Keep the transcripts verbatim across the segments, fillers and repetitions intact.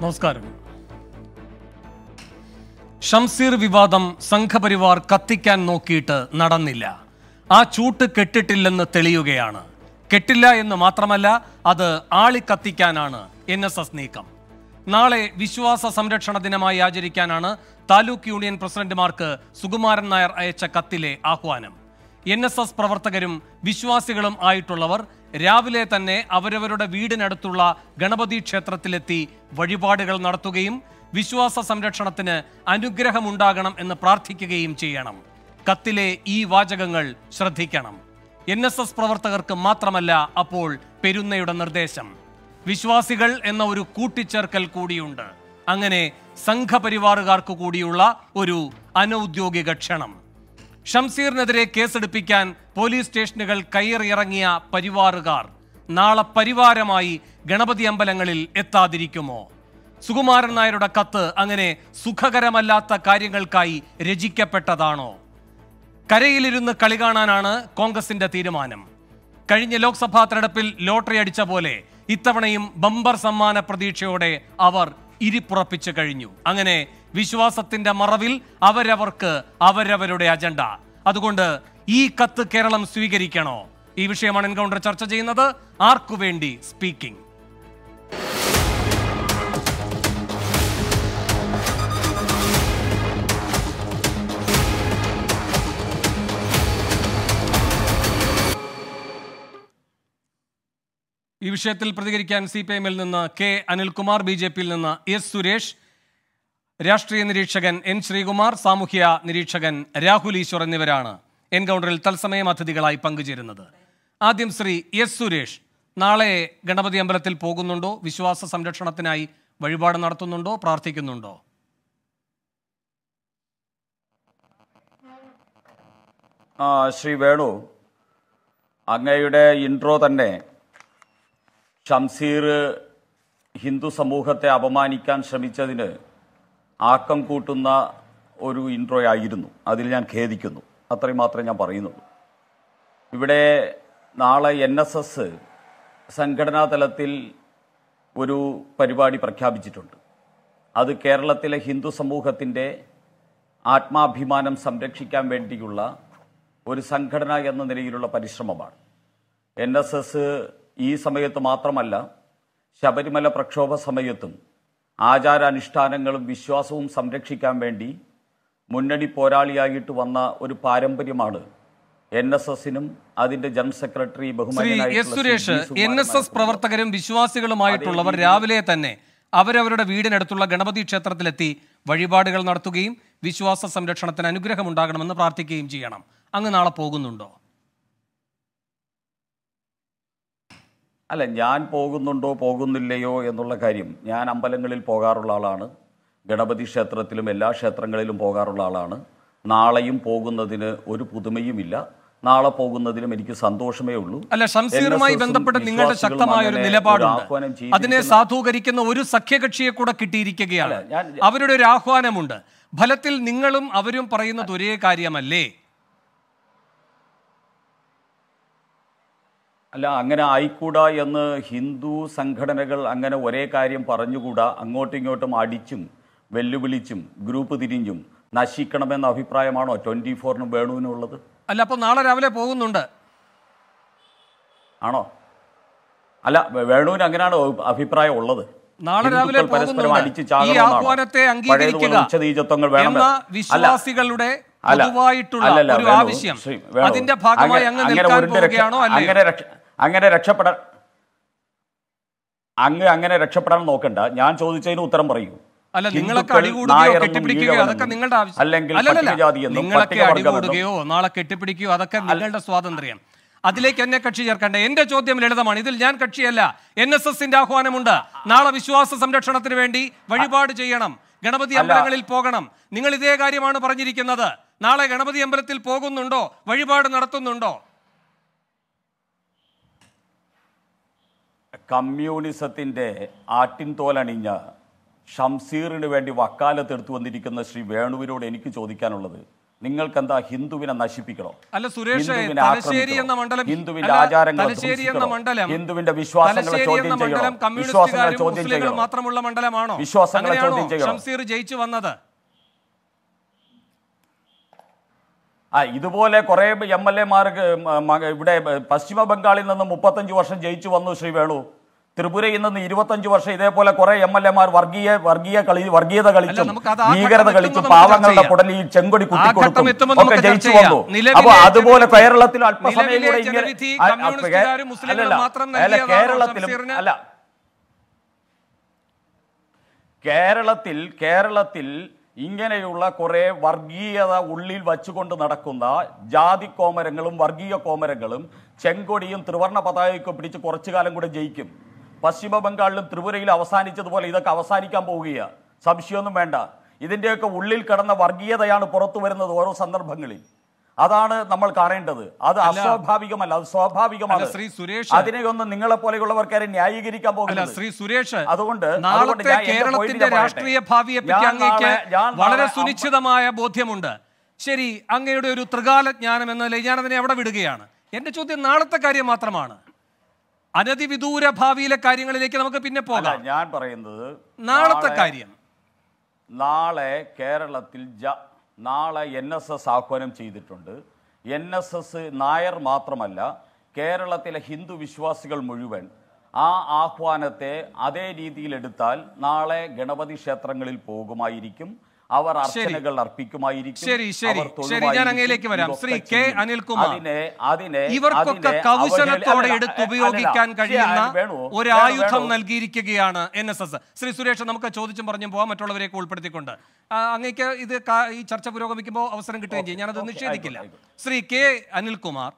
നമസ്കാരം. ഷംസീർ വിവാദം സംഘപരിവാർ കത്തിക്കാൻ നോക്കിയിട്ട് നടന്നില്ല. ആ ചൂട്ട് കെട്ടിട്ടില്ലെന്ന് തെളിയുകയാണ്. കെട്ടില്ല എന്ന് മാത്രമല്ല, അത് ആളിക്കത്തിക്കാനാണ് എൻ എസ് എസ് നീക്കം. നാളെ വിശ്വാസ സംരക്ഷണ ദിനമായി ആചരിക്കാനാണ് താലൂക്ക് യൂണിയൻ പ്രസിഡന്റുമാർക്ക് സുകുമാരൻ നായർ അയച്ച കത്തിലെ ആഹ്വാനം. എൻ എസ് എസ് പ്രവർത്തകരും വിശ്വാസികളും ആയിട്ടുള്ളവർ രാവിലെ തന്നെ അവരവരുടെ വീടിനടുത്തുള്ള ഗണപതി ക്ഷേത്രത്തിലെത്തി വഴിപാടുകൾ നടത്തുകയും വിശ്വാസ സംരക്ഷണത്തിന് അനുഗ്രഹമുണ്ടാകണം എന്ന് പ്രാർത്ഥിക്കുകയും ചെയ്യണം. കത്തിലെ ഈ വാചകങ്ങൾ ശ്രദ്ധിക്കണം. എൻ എസ് എസ് പ്രവർത്തകർക്ക് മാത്രമല്ല അപ്പോൾ പെരുന്നയുടെ നിർദ്ദേശം. വിശ്വാസികൾ എന്ന ഒരു കൂട്ടിച്ചേർക്കൽ കൂടിയുണ്ട്. അങ്ങനെ സംഘപരിവാറുകാർക്ക് കൂടിയുള്ള ഒരു അനൌദ്യോഗിക ക്ഷണം. ഷംസീറിനെതിരെ കേസെടുപ്പിക്കാൻ പോലീസ് സ്റ്റേഷനുകൾ കയറിയിറങ്ങിയ പരിവാറുകാർ നാളെ പരിവാരമായി ഗണപതി അമ്പലങ്ങളിൽ എത്താതിരിക്കുമോ? സുകുമാരൻ നായരുടെ കത്ത് അങ്ങനെ സുഖകരമല്ലാത്ത കാര്യങ്ങൾക്കായി രചിക്കപ്പെട്ടതാണോ? കരയിലിരുന്ന് കളി കാണാനാണ് കോൺഗ്രസിന്റെ തീരുമാനം. കഴിഞ്ഞ ലോക്സഭാ തെരഞ്ഞെടുപ്പിൽ ലോട്ടറി അടിച്ച പോലെ ഇത്തവണയും ബമ്പർ സമ്മാന പ്രതീക്ഷയോടെ അവർ ഇരിപ്പുറപ്പിച്ചു കഴിഞ്ഞു. അങ്ങനെ വിശ്വാസത്തിന്റെ മറവിൽ അവരവർക്ക് അവരവരുടെ അജണ്ട. അതുകൊണ്ട് ഈ കത്ത് കേരളം സ്വീകരിക്കണോ? ഈ വിഷയമാണ് എൻകൗണ്ടർ ചർച്ച ചെയ്യുന്നത്. ആർക്കു വേണ്ടി സ്പീക്കിംഗ്? ഈ വിഷയത്തിൽ പ്രതികരിക്കാൻ സി പി എമ്മിൽ നിന്ന് കെ അനിൽകുമാർ, ബി ജെ പിയിൽ നിന്ന് എസ് സുരേഷ്, രാഷ്ട്രീയ നിരീക്ഷകൻ എൻ ശ്രീകുമാർ, സാമൂഹ്യ നിരീക്ഷകൻ രാഹുൽ ഈശ്വർ എന്നിവരാണ് എൻകൗണ്ടറിൽ തത്സമയം അതിഥികളായി പങ്കുചേരുന്നത്. ആദ്യം ശ്രീ എസ് സുരേഷ്, നാളെ ഗണപതി അമ്പലത്തിൽ പോകുന്നുണ്ടോ? വിശ്വാസ സംരക്ഷണത്തിനായി വഴിപാട് നടത്തുന്നുണ്ടോ? പ്രാർത്ഥിക്കുന്നുണ്ടോ? ശ്രീ വേണു, അങ്ങയുടെ ഇൻട്രോ തന്നെ ഷംസീർ ഹിന്ദു സമൂഹത്തെ അപമാനിക്കാൻ ശ്രമിച്ചതിന് ആക്കം കൂട്ടുന്ന ഒരു ഇൻട്രോയായിരുന്നു. അതിൽ ഞാൻ ഖേദിക്കുന്നു. അത്രയും മാത്രമേ ഞാൻ പറയുന്നുള്ളൂ. ഇവിടെ നാളെ എൻ എസ് എസ് സംഘടനാ തലത്തിൽ ഒരു പരിപാടി പ്രഖ്യാപിച്ചിട്ടുണ്ട്. അത് കേരളത്തിലെ ഹിന്ദു സമൂഹത്തിൻ്റെ ആത്മാഭിമാനം സംരക്ഷിക്കാൻ വേണ്ടിയുള്ള ഒരു സംഘടന എന്ന നിലയിലുള്ള പരിശ്രമമാണ്. എൻ എസ് എസ് ഈ സമയത്ത് മാത്രമല്ല, ശബരിമല പ്രക്ഷോഭ സമയത്തും ആചാരാനുഷ്ഠാനങ്ങളും വിശ്വാസവും സംരക്ഷിക്കാൻ വേണ്ടി മുന്നണി പോരാളിയായിട്ട് വന്ന ഒരു പാരമ്പര്യമാണ് എൻ എസ് എസിനും അതിന്റെ ജനറൽ സെക്രട്ടറി ബഹുമാനായ സുരേഷ്. എൻ എസ് എസ് പ്രവർത്തകരും വിശ്വാസികളുമായിട്ടുള്ളവർ രാവിലെ തന്നെ അവരവരുടെ വീടിനടുത്തുള്ള ഗണപതി ക്ഷേത്രത്തിലെത്തി വഴിപാടുകൾ നടത്തുകയും വിശ്വാസ സംരക്ഷണത്തിന് അനുഗ്രഹമുണ്ടാകണമെന്ന് പ്രാർത്ഥിക്കുകയും ചെയ്യണം. അങ്ങ് നാളെ പോകുന്നുണ്ടോ? അല്ല, ഞാൻ പോകുന്നുണ്ടോ പോകുന്നില്ലയോ എന്നുള്ള കാര്യം, ഞാൻ അമ്പലങ്ങളിൽ പോകാറുള്ള ആളാണ്. ഗണപതി ക്ഷേത്രത്തിലും എല്ലാ ക്ഷേത്രങ്ങളിലും പോകാറുള്ള ആളാണ്. നാളെയും പോകുന്നതിന് ഒരു പുതുമയുമില്ല. നാളെ പോകുന്നതിലും എനിക്ക് സന്തോഷമേ ഉള്ളൂ. അല്ല, ഷംസീറുമായി ബന്ധപ്പെട്ട് നിങ്ങളുടെ ശക്തമായ ഒരു നിലപാടുണ്ട്. അതിനെ സാധൂകരിക്കുന്ന ഒരു സഖ്യകക്ഷിയെ കൂടെ കിട്ടിയിരിക്കുകയാണ്. അവരുടെ ഒരു ആഹ്വാനമുണ്ട്. ഫലത്തിൽ നിങ്ങളും അവരും പറയുന്നത് ഒരേ കാര്യമല്ലേ? അല്ല, അങ്ങനെ ആയിക്കൂടാ എന്ന് ഹിന്ദു സംഘടനകൾ അങ്ങനെ ഒരേ കാര്യം പറഞ്ഞുകൂടാ. അങ്ങോട്ടും ഇങ്ങോട്ടും അടിച്ചും വെല്ലുവിളിച്ചും ഗ്രൂപ്പ് തിരിഞ്ഞും നശിക്കണമെന്ന അഭിപ്രായമാണോ ട്വന്റി ഫോറിനും വേണുവിനുള്ളത്? അല്ല, അപ്പോൾ നാളെ രാവിലെ പോകുന്നുണ്ട് ആണോ? അല്ല, വേണുവിന് അങ്ങനെയാണ് അഭിപ്രായം ഉള്ളത്. നാളെ രാവിലെ പരസ്പരം അടിച്ച് ഉച്ചനീചത്വങ്ങൾ വേണം. വിശ്വാസികളുടെ അതിന്റെ ഭാഗമായി അങ്ങനെ രക്ഷപ്പെടാൻ അങ്ങ് അങ്ങനെ രക്ഷപ്പെടാൻ നോക്കണ്ട. ഞാൻ ചോദിച്ചതിന് ഉത്തരം പറയൂ. അല്ല, നിങ്ങളൊക്കെ അടികൂടുകയോ കെട്ടിപ്പിടിക്കുകയോ അതൊക്കെ നിങ്ങളുടെ ആവശ്യം. അല്ലെങ്കിൽ നിങ്ങളൊക്കെ അടികൂടുകയോ നാളെ കെട്ടിപ്പിടിക്കുകയോ അതൊക്കെ നിങ്ങളുടെ സ്വാതന്ത്ര്യം. അതിലേക്ക് എന്നെ കക്ഷി ചേർക്കണ്ട. എന്റെ ചോദ്യം ലളിതമാണ്. ഇതിൽ ഞാൻ കക്ഷിയല്ല. എൻ എസ് എസിന്റെ ആഹ്വാനമുണ്ട്. നാളെ വിശ്വാസ സംരക്ഷണത്തിന് വേണ്ടി വഴിപാട് ചെയ്യണം, ഗണപതി അമ്പലങ്ങളിൽ പോകണം. നിങ്ങൾ ഇതേ കാര്യമാണ് പറഞ്ഞിരിക്കുന്നത്. നാളെ ഗണപതി അമ്പലത്തിൽ പോകുന്നുണ്ടോ? വഴിപാട് നടത്തുന്നുണ്ടോ? കമ്മ്യൂണിസത്തിന്റെ ആട്ടിൻതോലണിഞ്ഞ ഷംസീറിന് വേണ്ടി വക്കാലത്തെടുത്തു വന്നിരിക്കുന്ന ശ്രീ വേണുവിനോട് എനിക്ക് ചോദിക്കാനുള്ളത്, Ningalkanda Hindu in a Nashipiko. Alla Suresh in Alaseri and the Mandala Hindu in Ajar and Alaseri and the Mandala Hindu in the Vishwas and Mandalam, Communist Matramula Mandalamano, Vishwas and Shamsir Jaichu another. I Idubole, Koreb, Yamale Marg, Paschima Bengal in the Mupatan Josha Jaichu on the Srivelu. Tripura in the Idwatan Josha, Pola Korea, Yamalamar, Vargia, Vargia, Vargia, the Galichu, Niger, the Galichu, Pavanga, the Potali, Chengodi, Kuka Jaichu, Adabola, Kerala, Kerala, Kerala, Kerala, Kerala, ഇങ്ങനെയുള്ള കുറേ വർഗീയത ഉള്ളിൽ വെച്ചുകൊണ്ട് നടക്കുന്ന ജാതി കോമരങ്ങളും വർഗീയ കോമരങ്ങളും ചെങ്കോടിയും ത്രിവർണ്ണ പതാകയൊക്കെ പിടിച്ച് കുറച്ചു കാലം കൂടി ജയിക്കും. പശ്ചിമ ബംഗാളിലും ത്രിപുരയിലും അവസാനിച്ചതുപോലെ ഇതൊക്കെ അവസാനിക്കാൻ പോവുകയാണ്. സംശയമൊന്നും വേണ്ട. ഇതിന്റെയൊക്കെ ഉള്ളിൽ കടന്ന വർഗീയതയാണ് പുറത്തു വരുന്നത് ഓരോ സന്ദർഭങ്ങളിൽ. അതാണ് നമ്മൾ കാണേണ്ടത്. അത് അസ്വാഭാവികമല്ല, അത് സ്വാഭാവികമാണ്. ശ്രീ സുരേഷ് അതിനെ ഒന്ന് നിങ്ങളെ പോലെയുള്ളവർക്കാരെ ന്യായീകരിക്കാൻ പോകുന്നില്ല. ശ്രീ സുരേഷ് അതുകൊണ്ട് നാളത്തെ കേരളത്തിന്റെ രാഷ്ട്രീയ ഭാവിയെ പറ്റി അങ്ങേയ്ക്ക് വളരെ സുനിശ്ചിതമായ ബോധ്യമുണ്ട്. ശരി, അങ്ങയുടെ ഒരു ത്രികാല ജ്ഞാനം എന്നല്ലേ ഞാൻ അതിനെ അവിടെ വിടുകയാണ്. എൻ്റെ ചോദ്യം നാളത്തെ കാര്യം മാത്രമാണ്. അനധിവിദൂര ഭാവിയിലെ കാര്യങ്ങളിലേക്ക് നമുക്ക് പിന്നെ പോകാം. ഞാൻ പറയുന്നത് നാളത്തെ കാര്യം. നാളെ കേരളത്തിൽ നാളെ N S S ആഹ്വാനം ചെയ്തിട്ടുണ്ട്. N S S നായർ മാത്രമല്ല കേരളത്തിലെ ഹിന്ദു വിശ്വാസികൾ മുഴുവൻ ആ ആഹ്വാനത്തെ അതേ രീതിയിൽ എടുത്താൽ നാളെ ഗണപതി ക്ഷേത്രങ്ങളിൽ പോകുമായിരിക്കും. അവർ അർച്ചനകൾ അർപ്പിക്കുമായിരിക്കും. ശരി ശരി ശരി ഞാൻ അങ്ങേലേക്ക് വരാം. ശ്രീ കെ അനിൽകുമാർ, അതിനെ അതിനെ ഇവർക്കൊക്കെ കൗശലത്തോടെ എടുത്ത് ഉപയോഗിക്കാൻ കഴിയുന്ന ഒരു ആയുധം നൽകിയിരിക്കുകയാണ് N S S. Shri Suresh, നമുക്ക് ചോദിച്ചും പറഞ്ഞു പോവാം മറ്റുള്ളവരെയൊക്കെ ഉൾപ്പെടുത്തിക്കൊണ്ട്. അങ്ങേക്ക് ഇത് ഈ ചർച്ച പുരോഗമിക്കുമ്പോൾ അവസരം കിട്ടുകയും ചെയ്യും, ഞാനത് നിഷേധിക്കില്ല. ശ്രീ കെ അനിൽകുമാർ,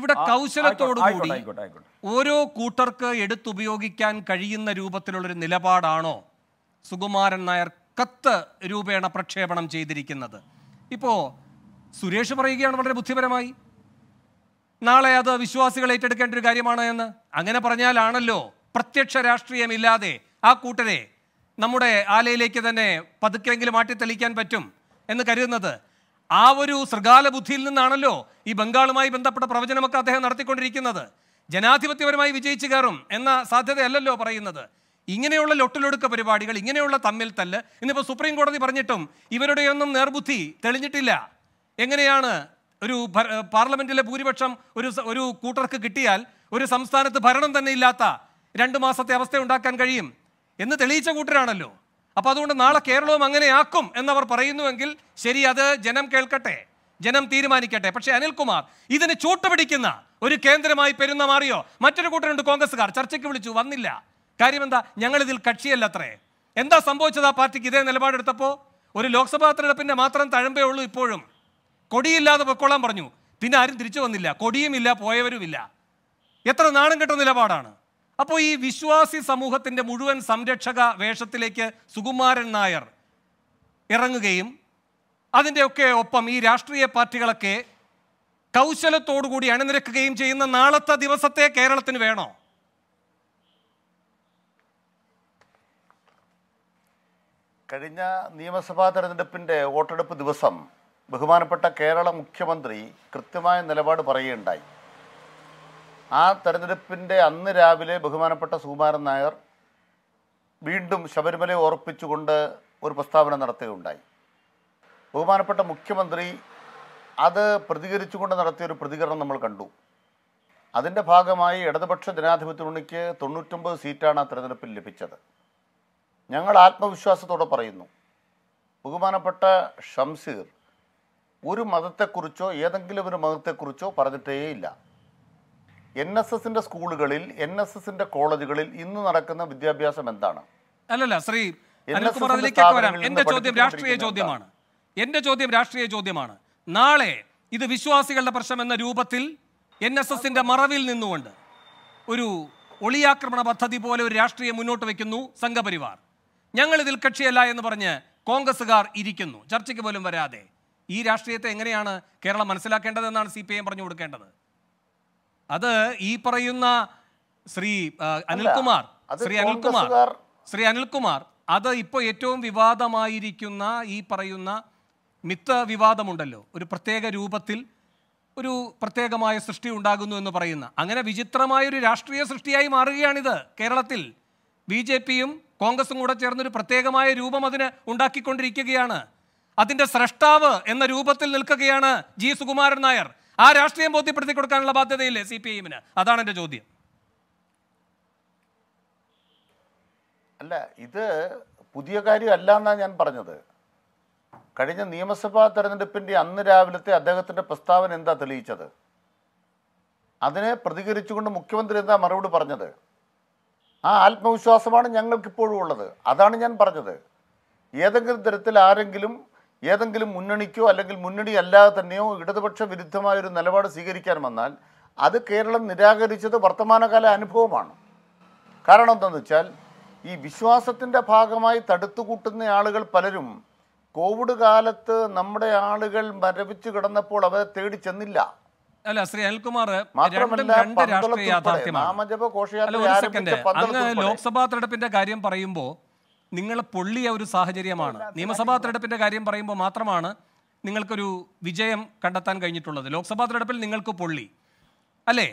ഇവിടെ കൗശലത്തോടുകൂടി ഓരോ കൂട്ടർക്ക് എടുത്തുപയോഗിക്കാൻ കഴിയുന്ന രൂപത്തിലുള്ളൊരു നിലപാടാണോ സുകുമാരൻ നായർ കത്ത് രൂപേണ പ്രക്ഷേപണം ചെയ്തിരിക്കുന്നത്? ഇപ്പോൾ സുരേഷ് പറയുകയാണ് വളരെ ബുദ്ധിപരമായി നാളെ അത് വിശ്വാസികൾ ഏറ്റെടുക്കേണ്ട ഒരു കാര്യമാണ് എന്ന്. അങ്ങനെ പറഞ്ഞാലാണല്ലോ പ്രത്യക്ഷ രാഷ്ട്രീയമില്ലാതെ ആ കൂട്ടരെ നമ്മുടെ ആലയിലേക്ക് തന്നെ പതുക്കെങ്കിലും മാറ്റിത്തെളിക്കാൻ പറ്റും എന്ന് കരുതുന്നത്. ആ ഒരു ശൃഗാല ബുദ്ധിയിൽ നിന്നാണല്ലോ ഈ ബംഗാളുമായി ബന്ധപ്പെട്ട പ്രവചനമൊക്കെ അദ്ദേഹം നടത്തിക്കൊണ്ടിരിക്കുന്നത്. ജനാധിപത്യപരമായി വിജയിച്ചു കയറും എന്ന സാധ്യതയല്ലല്ലോ പറയുന്നത്. ഇങ്ങനെയുള്ള ലൊട്ടിലൊടുക്ക പരിപാടികൾ, ഇങ്ങനെയുള്ള തമ്മിൽ തല്ല്, ഇന്നിപ്പോൾ സുപ്രീം കോടതി പറഞ്ഞിട്ടും ഇവരുടെയൊന്നും നേർബുദ്ധി തെളിഞ്ഞിട്ടില്ല. എങ്ങനെയാണ് ഒരു പാർലമെൻറ്റിലെ ഭൂരിപക്ഷം ഒരു ഒരു കൂട്ടർക്ക് കിട്ടിയാൽ ഒരു സംസ്ഥാനത്ത് ഭരണം തന്നെ ഇല്ലാത്ത രണ്ട് മാസത്തെ അവസ്ഥ ഉണ്ടാക്കാൻ കഴിയും എന്ന് തെളിയിച്ച കൂട്ടരാണല്ലോ. അപ്പോൾ അതുകൊണ്ട് നാളെ കേരളവും അങ്ങനെയാക്കും എന്നവർ പറയുന്നുവെങ്കിൽ ശരി, അത് ജനം കേൾക്കട്ടെ, ജനം തീരുമാനിക്കട്ടെ. പക്ഷേ അനിൽകുമാർ, ഇതിന് ചൂട്ടുപിടിക്കുന്ന ഒരു കേന്ദ്രമായി പെരുന്ന മാറിയോ? മറ്റൊരു കൂട്ടരുണ്ട് കോൺഗ്രസ്സുകാർ, ചർച്ചയ്ക്ക് വിളിച്ചു വന്നില്ല. കാര്യമെന്താ? ഞങ്ങളിതിൽ കക്ഷിയല്ല അത്രേ. എന്താ സംഭവിച്ചത്? ആ പാർട്ടിക്ക് ഇതേ നിലപാടെടുത്തപ്പോൾ ഒരു ലോക്സഭാ തെരഞ്ഞെടുപ്പിൻ്റെ മാത്രം തഴമ്പേ ഉള്ളൂ. ഇപ്പോഴും കൊടിയില്ലാതെ പൊക്കോളാൻ പറഞ്ഞു, പിന്നെ ആരും തിരിച്ചു വന്നില്ല. കൊടിയുമില്ല, പോയവരുമില്ല. എത്ര നാണം കെട്ട നിലപാടാണ്. അപ്പോൾ ഈ വിശ്വാസി സമൂഹത്തിൻ്റെ മുഴുവൻ സംരക്ഷക വേഷത്തിലേക്ക് സുകുമാരൻ നായർ ഇറങ്ങുകയും അതിൻ്റെയൊക്കെ ഒപ്പം ഈ രാഷ്ട്രീയ പാർട്ടികളൊക്കെ കൗശലത്തോടുകൂടി അണിനിരക്കുകയും ചെയ്യുന്ന നാളത്തെ ദിവസത്തെ കേരളത്തിന് വേണോ? കഴിഞ്ഞ നിയമസഭാ തെരഞ്ഞെടുപ്പിൻ്റെ വോട്ടെടുപ്പ് ദിവസം ബഹുമാനപ്പെട്ട കേരള മുഖ്യമന്ത്രി കൃത്യമായ നിലപാട് പറയുകയുണ്ടായി. ആ തെരഞ്ഞെടുപ്പിൻ്റെ അന്ന് രാവിലെ ബഹുമാനപ്പെട്ട സുകുമാരൻ നായർ വീണ്ടും ശബരിമലയെ ഓർപ്പിച്ചുകൊണ്ട് ഒരു പ്രസ്താവന നടത്തുകയുണ്ടായി. ബഹുമാനപ്പെട്ട മുഖ്യമന്ത്രി അത് പ്രതികരിച്ചുകൊണ്ട് നടത്തിയൊരു പ്രതികരണം നമ്മൾ കണ്ടു. അതിൻ്റെ ഭാഗമായി ഇടതുപക്ഷ ജനാധിപത്യ മുന്നണിക്ക് തൊണ്ണൂറ്റൊമ്പത് സീറ്റാണ് ആ തെരഞ്ഞെടുപ്പിൽ ലഭിച്ചത്. ഞങ്ങൾ ആത്മവിശ്വാസത്തോടെ പറയുന്നു, ബഹുമാനപ്പെട്ട ഷംസീർ ഒരു മതത്തെക്കുറിച്ചോ ഏതെങ്കിലും ഒരു മതത്തെക്കുറിച്ചോ പറഞ്ഞിട്ടേയില്ല. എൻ എസ് എസിൻ്റെ സ്കൂളുകളിൽ, എൻ എസ് എസിൻ്റെ കോളേജുകളിൽ ഇന്ന് നടക്കുന്ന വിദ്യാഭ്യാസം എന്താണ്? അല്ലല്ല ശ്രീ അനിൽകുമാർ, അതിലേക്കൊക്കെ വരാം. എൻ്റെ ചോദ്യം രാഷ്ട്രീയ ചോദ്യമാണ്. എൻ്റെ ചോദ്യം രാഷ്ട്രീയ ചോദ്യമാണ്. നാളെ ഇത് വിശ്വാസികളുടെ പ്രശ്നം എന്ന രൂപത്തിൽ എൻ എസ് എസിൻ്റെ മറവിൽ നിന്നുകൊണ്ട് ഒരു ഒളിയാക്രമണ പദ്ധതി പോലെ ഒരു രാഷ്ട്രീയം മുന്നോട്ട് വയ്ക്കുന്നു സംഘപരിവാർ. ഞങ്ങളിതിൽ കക്ഷിയല്ല എന്ന് പറഞ്ഞ് കോൺഗ്രസ്സുകാർ ഇരിക്കുന്നു, ചർച്ചയ്ക്ക് പോലും വരാതെ. ഈ രാഷ്ട്രീയത്തെ എങ്ങനെയാണ് കേരളം മനസ്സിലാക്കേണ്ടതെന്നാണ് സി പി ഐ എം പറഞ്ഞു കൊടുക്കേണ്ടത്. അത് ഈ പറയുന്ന ശ്രീ അനിൽകുമാർ ശ്രീ അനിൽകുമാർ ശ്രീ അനിൽകുമാർ അത് ഇപ്പോൾ ഏറ്റവും വിവാദമായിരിക്കുന്ന ഈ പറയുന്ന Mitha Vivada Mundalo, Uri Pratega Rupatil, Uru Prategamaya Susti Undagunu and the Parina. Angana Vijitramay Rashtriya Sustiai Marianida, Keralatil, B J P M, Congressumuda Chernu Prategamaya Ruba Madina Undaki Kondrikiana. Atinda Srashtava and the Rupatil Nilkagiana, G Sukumar Nair. Are Rashtriya both the particular Kanalabata de C P M Adana Jodi. Allah either Pudiagari Alana and Parnada. Kadija Niamasapa and the Pindi Andrabilate Adagatana Pastavan and the each other. Adene Pradigari Chukunda Mukundrenda Maruda Parnada. Ah, Alpmo Shasaman and Yangal Kipur, Adanian Parnada. Yathangal the Retil Arangilum, Yathangal Munaniku, Alakil Munadi Allah, the Neo, Yadapacha Viditama, and Alava Sigari Kermanal, other Kerala Nidaga each other, Bartamanakala and Poman. Karanan the child. ഈ വിശ്വാസത്തിന്റെ ഭാഗമായി തടുത്തുകൂട്ടുന്ന ആളുകൾ പലരും Covid കാലത്തെ നമ്മുടെ ആളുകൾ മരവിച്ചു കിടന്നപ്പോൾ അവരെ തേടി ചെന്നില്ല അല്ല ശ്രീ അനിൽകുമാർ മാത്രമല്ല രണ്ട് രാഷ്ട്രീയ യാഥാർത്ഥ്യമാണ് നാമജപ ഘോഷയാത്ര ആരംഭിച്ച പന്ത്രണ്ട് ലോക്സഭാ തെരഞ്ഞെടുപ്പിന്റെ കാര്യം പറയുമ്പോൾ നിങ്ങൾ പൊള്ളിയ ഒരു സാഹചര്യമാണ് നിയമസഭാ തെരഞ്ഞെടുപ്പിന്റെ കാര്യം പറയുമ്പോൾ മാത്രമാണ് നിങ്ങൾക്ക് ഒരു വിജയം കണ്ടെത്താൻ കഴിഞ്ഞിട്ടുള്ളത് ലോക്സഭാ തെരഞ്ഞെടുപ്പിൽ നിങ്ങൾക്ക് പൊള്ളി അല്ലേ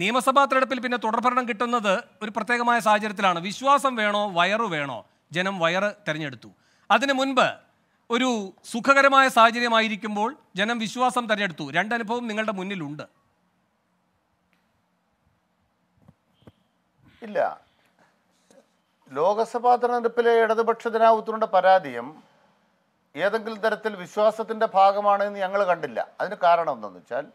നിയമസഭാ തെരഞ്ഞെടുപ്പിൽ പിന്നെ തുടർഭരണം കിട്ടുന്നത് ഒരു പ്രത്യേകമായ സാഹചര്യത്തിലാണ് വിശ്വാസം വേണോ വയറു വേണോ ജനം വയർ തിരഞ്ഞെടുത്തു അതിനു മുൻപ് ഒരു സുഖകരമായ സാഹചര്യമായിരിക്കുമ്പോൾ ജനം വിശ്വാസം തിരഞ്ഞെടുത്തു രണ്ട് അനുഭവം നിങ്ങളുടെ മുന്നിലുണ്ട് ഇല്ല ലോകസഭാ തെരഞ്ഞെടുപ്പിലെ ഇടതുപക്ഷ ജനാധിപത്യത്തിന്റെ പരാജയം ഏതെങ്കിലും തരത്തിൽ വിശ്വാസത്തിന്റെ ഭാഗമാണ് എന്ന് ഞങ്ങൾ കണ്ടില്ല അതിന് കാരണം എന്താണെന്ന് വെച്ചാൽ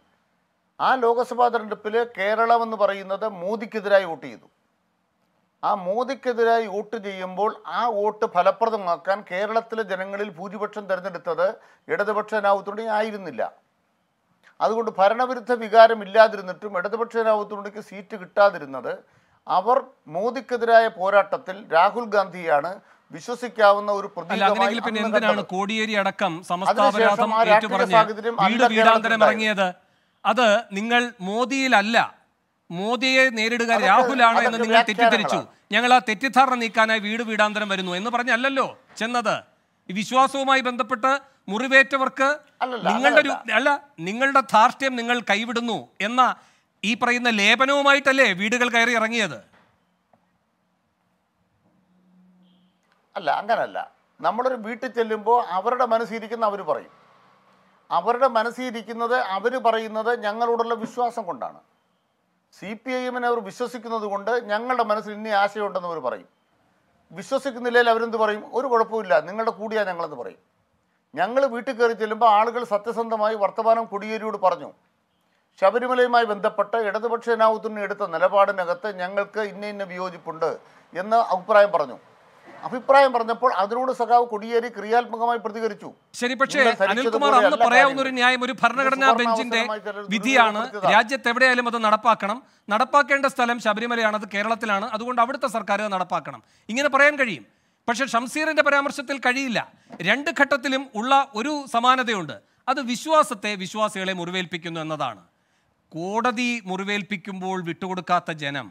ആ ലോകസഭാ തെരഞ്ഞെടുപ്പിൽ കേരളം എന്ന് പറയുന്നത് മോദിക്കെതിരായി വോട്ട് ചെയ്തു. ആ മോദിക്കെതിരായി വോട്ട് ചെയ്യുമ്പോൾ ആ വോട്ട് ഫലപ്രദമാക്കാൻ കേരളത്തിലെ ജനങ്ങളിൽ ഭൂരിപക്ഷം തിരഞ്ഞെടുത്തത് ഇടതുപക്ഷ ജനാധിപത്യം ആയിരുന്നില്ല. അതുകൊണ്ട് ഭരണവിരുദ്ധ വികാരം ഇല്ലാതിരുന്നിട്ടും ഇടതുപക്ഷ ജനാധിപത്യത്തിന് സീറ്റ് കിട്ടാതിരുന്നത് അവർ മോദിക്കെതിരായ പോരാട്ടത്തിൽ രാഹുൽ ഗാന്ധിയാണ് വിശ്വസിക്കാവുന്ന ഒരു പ്രതികരണമായി പിന്നെ എന്തിനാണ് കോടിയേരി അടക്കം സമസ്താപരാധം ഏറ്റുപറഞ്ഞത് അത് നിങ്ങൾ മോദിയിലല്ല മോദിയെ നേരിടുക രാഹുലാണ് എന്ന് നിങ്ങൾ തെറ്റിദ്ധരിച്ചു ഞങ്ങൾ ആ തെറ്റിദ്ധാരണ നീക്കാനായി വീട് വീടാന്തരം വരുന്നു എന്ന് പറഞ്ഞല്ലല്ലോ ചെന്നത് ഈ വിശ്വാസവുമായി ബന്ധപ്പെട്ട് മുറിവേറ്റവർക്ക് നിങ്ങളുടെ അല്ല നിങ്ങളുടെ ധാർഷ്ട്യം നിങ്ങൾ കൈവിടുന്നു എന്ന ഈ പറയുന്ന ലേപനവുമായിട്ടല്ലേ വീടുകൾ കയറി ഇറങ്ങിയത് അല്ല അങ്ങനല്ല നമ്മളൊരു വീട്ടിൽ ചെല്ലുമ്പോൾ അവരുടെ മനസ്സിരിക്കുന്ന അവർ പറയും അവരുടെ മനസ്സിരിക്കുന്നത് അവർ പറയുന്നത് ഞങ്ങളോടുള്ള വിശ്വാസം കൊണ്ടാണ് സിപിഐഎമ്മിനെ അവർ വിശ്വസിക്കുന്നത് കൊണ്ട് ഞങ്ങളുടെ മനസ്സിൽ ഇനി ആശയമുണ്ടെന്ന് അവർ പറയും വിശ്വസിക്കുന്നില്ലെങ്കിൽ അവരെന്ത് പറയും ഒരു കുഴപ്പമില്ല നിങ്ങളുടെ കൂടിയാ ഞങ്ങളെന്ന് പറയും ഞങ്ങൾ വീട്ടിൽ കയറി ചെല്ലുമ്പോൾ ആളുകൾ സത്യസന്ധമായി വർത്തമാനം കൊടിയേരിയോട് പറഞ്ഞു ശബരിമലയുമായി ബന്ധപ്പെട്ട് ഇടതുപക്ഷ ജനാധിപത്യം എടുത്ത നിലപാടിനകത്ത് ഞങ്ങൾക്ക് ഇന്ന ഇന്ന വിയോജിപ്പുണ്ട് എന്ന് അഭിപ്രായം പറഞ്ഞു അഭിപ്രായം പറഞ്ഞപ്പോൾ അതിനോട് സഖാവ് കൊടിയേരി ക്രിയാത്മകമായി പ്രതികരിച്ചു ശരി പക്ഷേ അനിൽകുമാർ അന്ന് പറയാവുന്ന ഒരു ന്യായം ഒരു ഭരണഘടനാ ബെഞ്ചിന്റെ വിധിയാണ് രാജ്യത്ത് എവിടെയായാലും അത് നടപ്പാക്കണം നടപ്പാക്കേണ്ട സ്ഥലം ശബരിമലയാണ് അത് കേരളത്തിലാണ് അതുകൊണ്ട് അവിടുത്തെ സർക്കാർ നടപ്പാക്കണം ഇങ്ങനെ പറയാൻ കഴിയും പക്ഷേ ഷംസീറിന്റെ പരാമർശത്തിൽ കഴിയില്ല രണ്ട് ഘട്ടത്തിലും ഉള്ള ഒരു സമാനതയുണ്ട് അത് വിശ്വാസത്തെ വിശ്വാസികളെ മുറിവേൽപ്പിക്കുന്നു എന്നതാണ് കോടതി മുറിവേൽപ്പിക്കുമ്പോൾ വിട്ടുകൊടുക്കാത്ത ജനം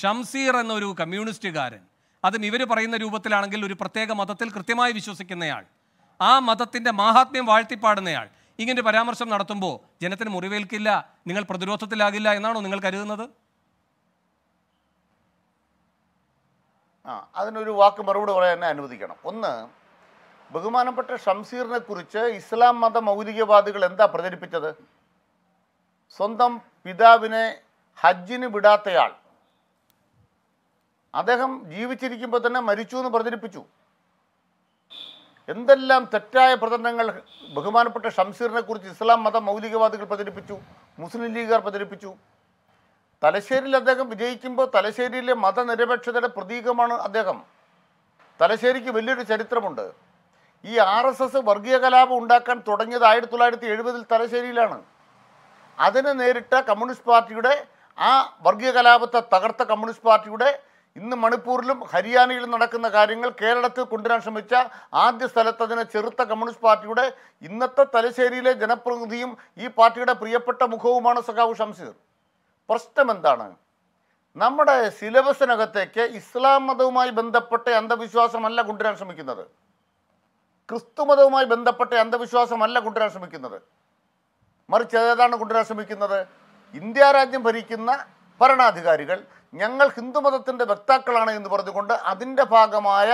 ഷംസീർ എന്നൊരു കമ്മ്യൂണിസ്റ്റുകാരൻ അതും ഇവർ പറയുന്ന രൂപത്തിലാണെങ്കിൽ ഒരു പ്രത്യേക മതത്തിൽ കൃത്യമായി വിശ്വസിക്കുന്നയാൾ ആ മതത്തിൻ്റെ മാഹാത്മ്യം വാഴ്ത്തിപ്പാടുന്നയാൾ ഇങ്ങനെ പരാമർശം നടത്തുമ്പോൾ ജനത്തിന് മുറിവേൽക്കില്ല നിങ്ങൾ പ്രതിരോധത്തിലാകില്ല എന്നാണോ നിങ്ങൾ കരുതുന്നത് ആ അതിനൊരു വാക്ക് മറുപടി പറയാൻ അനുവദിക്കണം ഒന്ന് ബഹുമാനപ്പെട്ട ഷംസീറിനെ കുറിച്ച് ഇസ്ലാം മത മൗലികവാദികൾ എന്താ പ്രചരിപ്പിച്ചത് സ്വന്തം പിതാവിനെ ഹജ്ജിന് വിടാത്തയാൾ അദ്ദേഹം ജീവിച്ചിരിക്കുമ്പോൾ തന്നെ മരിച്ചു എന്ന് പ്രചരിപ്പിച്ചു എന്തെല്ലാം തെറ്റായ പ്രചരണങ്ങൾ ബഹുമാനപ്പെട്ട ഷംസീറിനെ കുറിച്ച് ഇസ്ലാം മത മൗലികവാദികൾ പ്രചരിപ്പിച്ചു മുസ്ലിം ലീഗുകാർ പ്രചരിപ്പിച്ചു തലശ്ശേരിയിൽ അദ്ദേഹം വിജയിക്കുമ്പോൾ തലശ്ശേരിയിലെ മതനിരപേക്ഷതയുടെ പ്രതീകമാണ് അദ്ദേഹം തലശ്ശേരിക്ക് വലിയൊരു ചരിത്രമുണ്ട് ഈ ആർ എസ് എസ് വർഗീയ കലാപം ഉണ്ടാക്കാൻ തുടങ്ങിയത് ആയിരത്തി തൊള്ളായിരത്തി എഴുപതിൽ തലശ്ശേരിയിലാണ് അതിനെ നേരിട്ട കമ്മ്യൂണിസ്റ്റ് പാർട്ടിയുടെ ആ വർഗീയ കലാപത്തെ തകർത്ത കമ്മ്യൂണിസ്റ്റ് പാർട്ടിയുടെ ഇന്ന് മണിപ്പൂരിലും ഹരിയാനയിലും നടക്കുന്ന കാര്യങ്ങൾ കേരളത്തിൽ കൊണ്ടുവരാൻ ശ്രമിച്ച ആദ്യ സ്ഥലത്തതിനെ ചെറുത്ത കമ്മ്യൂണിസ്റ്റ് പാർട്ടിയുടെ ഇന്നത്തെ തലശ്ശേരിയിലെ ജനപ്രതിനിധിയും ഈ പാർട്ടിയുടെ പ്രിയപ്പെട്ട മുഖവുമാണ് സഖാവ് ഷംസീർ പ്രശ്നം എന്താണ് നമ്മുടെ സിലബസിനകത്തേക്ക് ഇസ്ലാം മതവുമായി ബന്ധപ്പെട്ട അന്ധവിശ്വാസമല്ല കൊണ്ടുവരാൻ ശ്രമിക്കുന്നത് ക്രിസ്തുമതവുമായി ബന്ധപ്പെട്ട അന്ധവിശ്വാസമല്ല കൊണ്ടുവരാൻ ശ്രമിക്കുന്നത്, മറിച്ച് ഏതാണ് കൊണ്ടുവരാൻ ശ്രമിക്കുന്നത്? ഇന്ത്യ രാജ്യം ഭരിക്കുന്ന ഭരണാധികാരികൾ ഞങ്ങൾ ഹിന്ദുമതത്തിൻ്റെ വക്താക്കളാണ് എന്ന് പറഞ്ഞുകൊണ്ട് അതിൻ്റെ ഭാഗമായ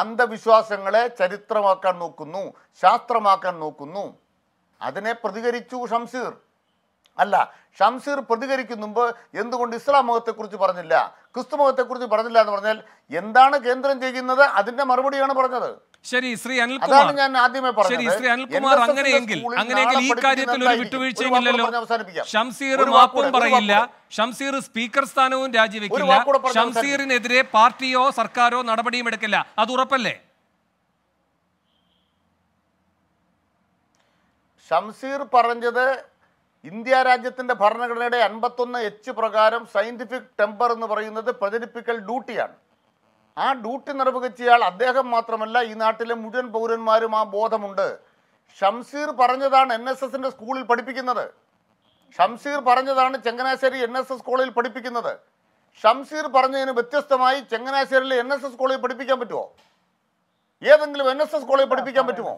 അന്ധവിശ്വാസങ്ങളെ ചരിത്രമാക്കാൻ നോക്കുന്നു, ശാസ്ത്രമാക്കാൻ നോക്കുന്നു. അതിനെ പ്രതികരിച്ചു ഷംസീർ. അല്ല, ഷംസീർ പ്രതികരിക്കുന്നുമ്പ് എന്തുകൊണ്ട് ഇസ്ലാം മതത്തെക്കുറിച്ച് പറഞ്ഞില്ല, ക്രിസ്തു മതത്തെക്കുറിച്ച് പറഞ്ഞില്ല എന്ന് പറഞ്ഞാൽ എന്താണ് കേന്ദ്രം ചെയ്യുന്നത്? അതിന്റെ മറുപടിയാണ് പറഞ്ഞത്. ശരി ശ്രീ അനിൽകുമാർ, ഞാൻ ആദ്യമേ പറഞ്ഞു ശ്രീ അനിൽകുമാർ, അങ്ങനെയെങ്കിൽ അങ്ങനെയെങ്കിൽ ഈ കാര്യത്തിൽ ഒരു വിട്ടുവീഴ്ചയില്ലല്ലോ. ഷംസീർ മാപ്പും പറയില്ല, ഷംസീർ സ്പീക്കർ സ്ഥാനവും രാജിവെക്കില്ല, ഷംസീറിനെതിരെ പാർട്ടിയോ സർക്കാരോ നടപടിയും എടുക്കില്ല, അത് ഉറപ്പല്ലേ? ഷംസീർ പറഞ്ഞത് ഇന്ത്യ രാജ്യത്തിൻ്റെ ഭരണഘടനയുടെ അൻപത്തൊന്ന് എച്ച് പ്രകാരം സയൻറ്റിഫിക് ടെമ്പർ എന്ന് പറയുന്നത് പ്രചരിപ്പിക്കൽ ഡ്യൂട്ടിയാണ്. ആ ഡ്യൂട്ടി നിർവഹിച്ചയാൾ അദ്ദേഹം മാത്രമല്ല, ഈ നാട്ടിലെ മുഴുവൻ പൗരന്മാരും ആ ബോധമുണ്ട്. ഷംസീർ പറഞ്ഞതാണ് എൻ എസ് എസിൻ്റെ സ്കൂളിൽ പഠിപ്പിക്കുന്നത്, ഷംസീർ പറഞ്ഞതാണ് ചങ്ങനാശ്ശേരി എൻ എസ് എസ് സ്കൂളിൽ പഠിപ്പിക്കുന്നത്. ഷംസീർ പറഞ്ഞതിന് വ്യത്യസ്തമായി ചങ്ങനാശ്ശേരിയിലെ എൻ എസ് എസ് സ്കൂളിൽ പഠിപ്പിക്കാൻ പറ്റുമോ? ഏതെങ്കിലും എൻ എസ് എസ് സ്കൂളിൽ പഠിപ്പിക്കാൻ പറ്റുമോ?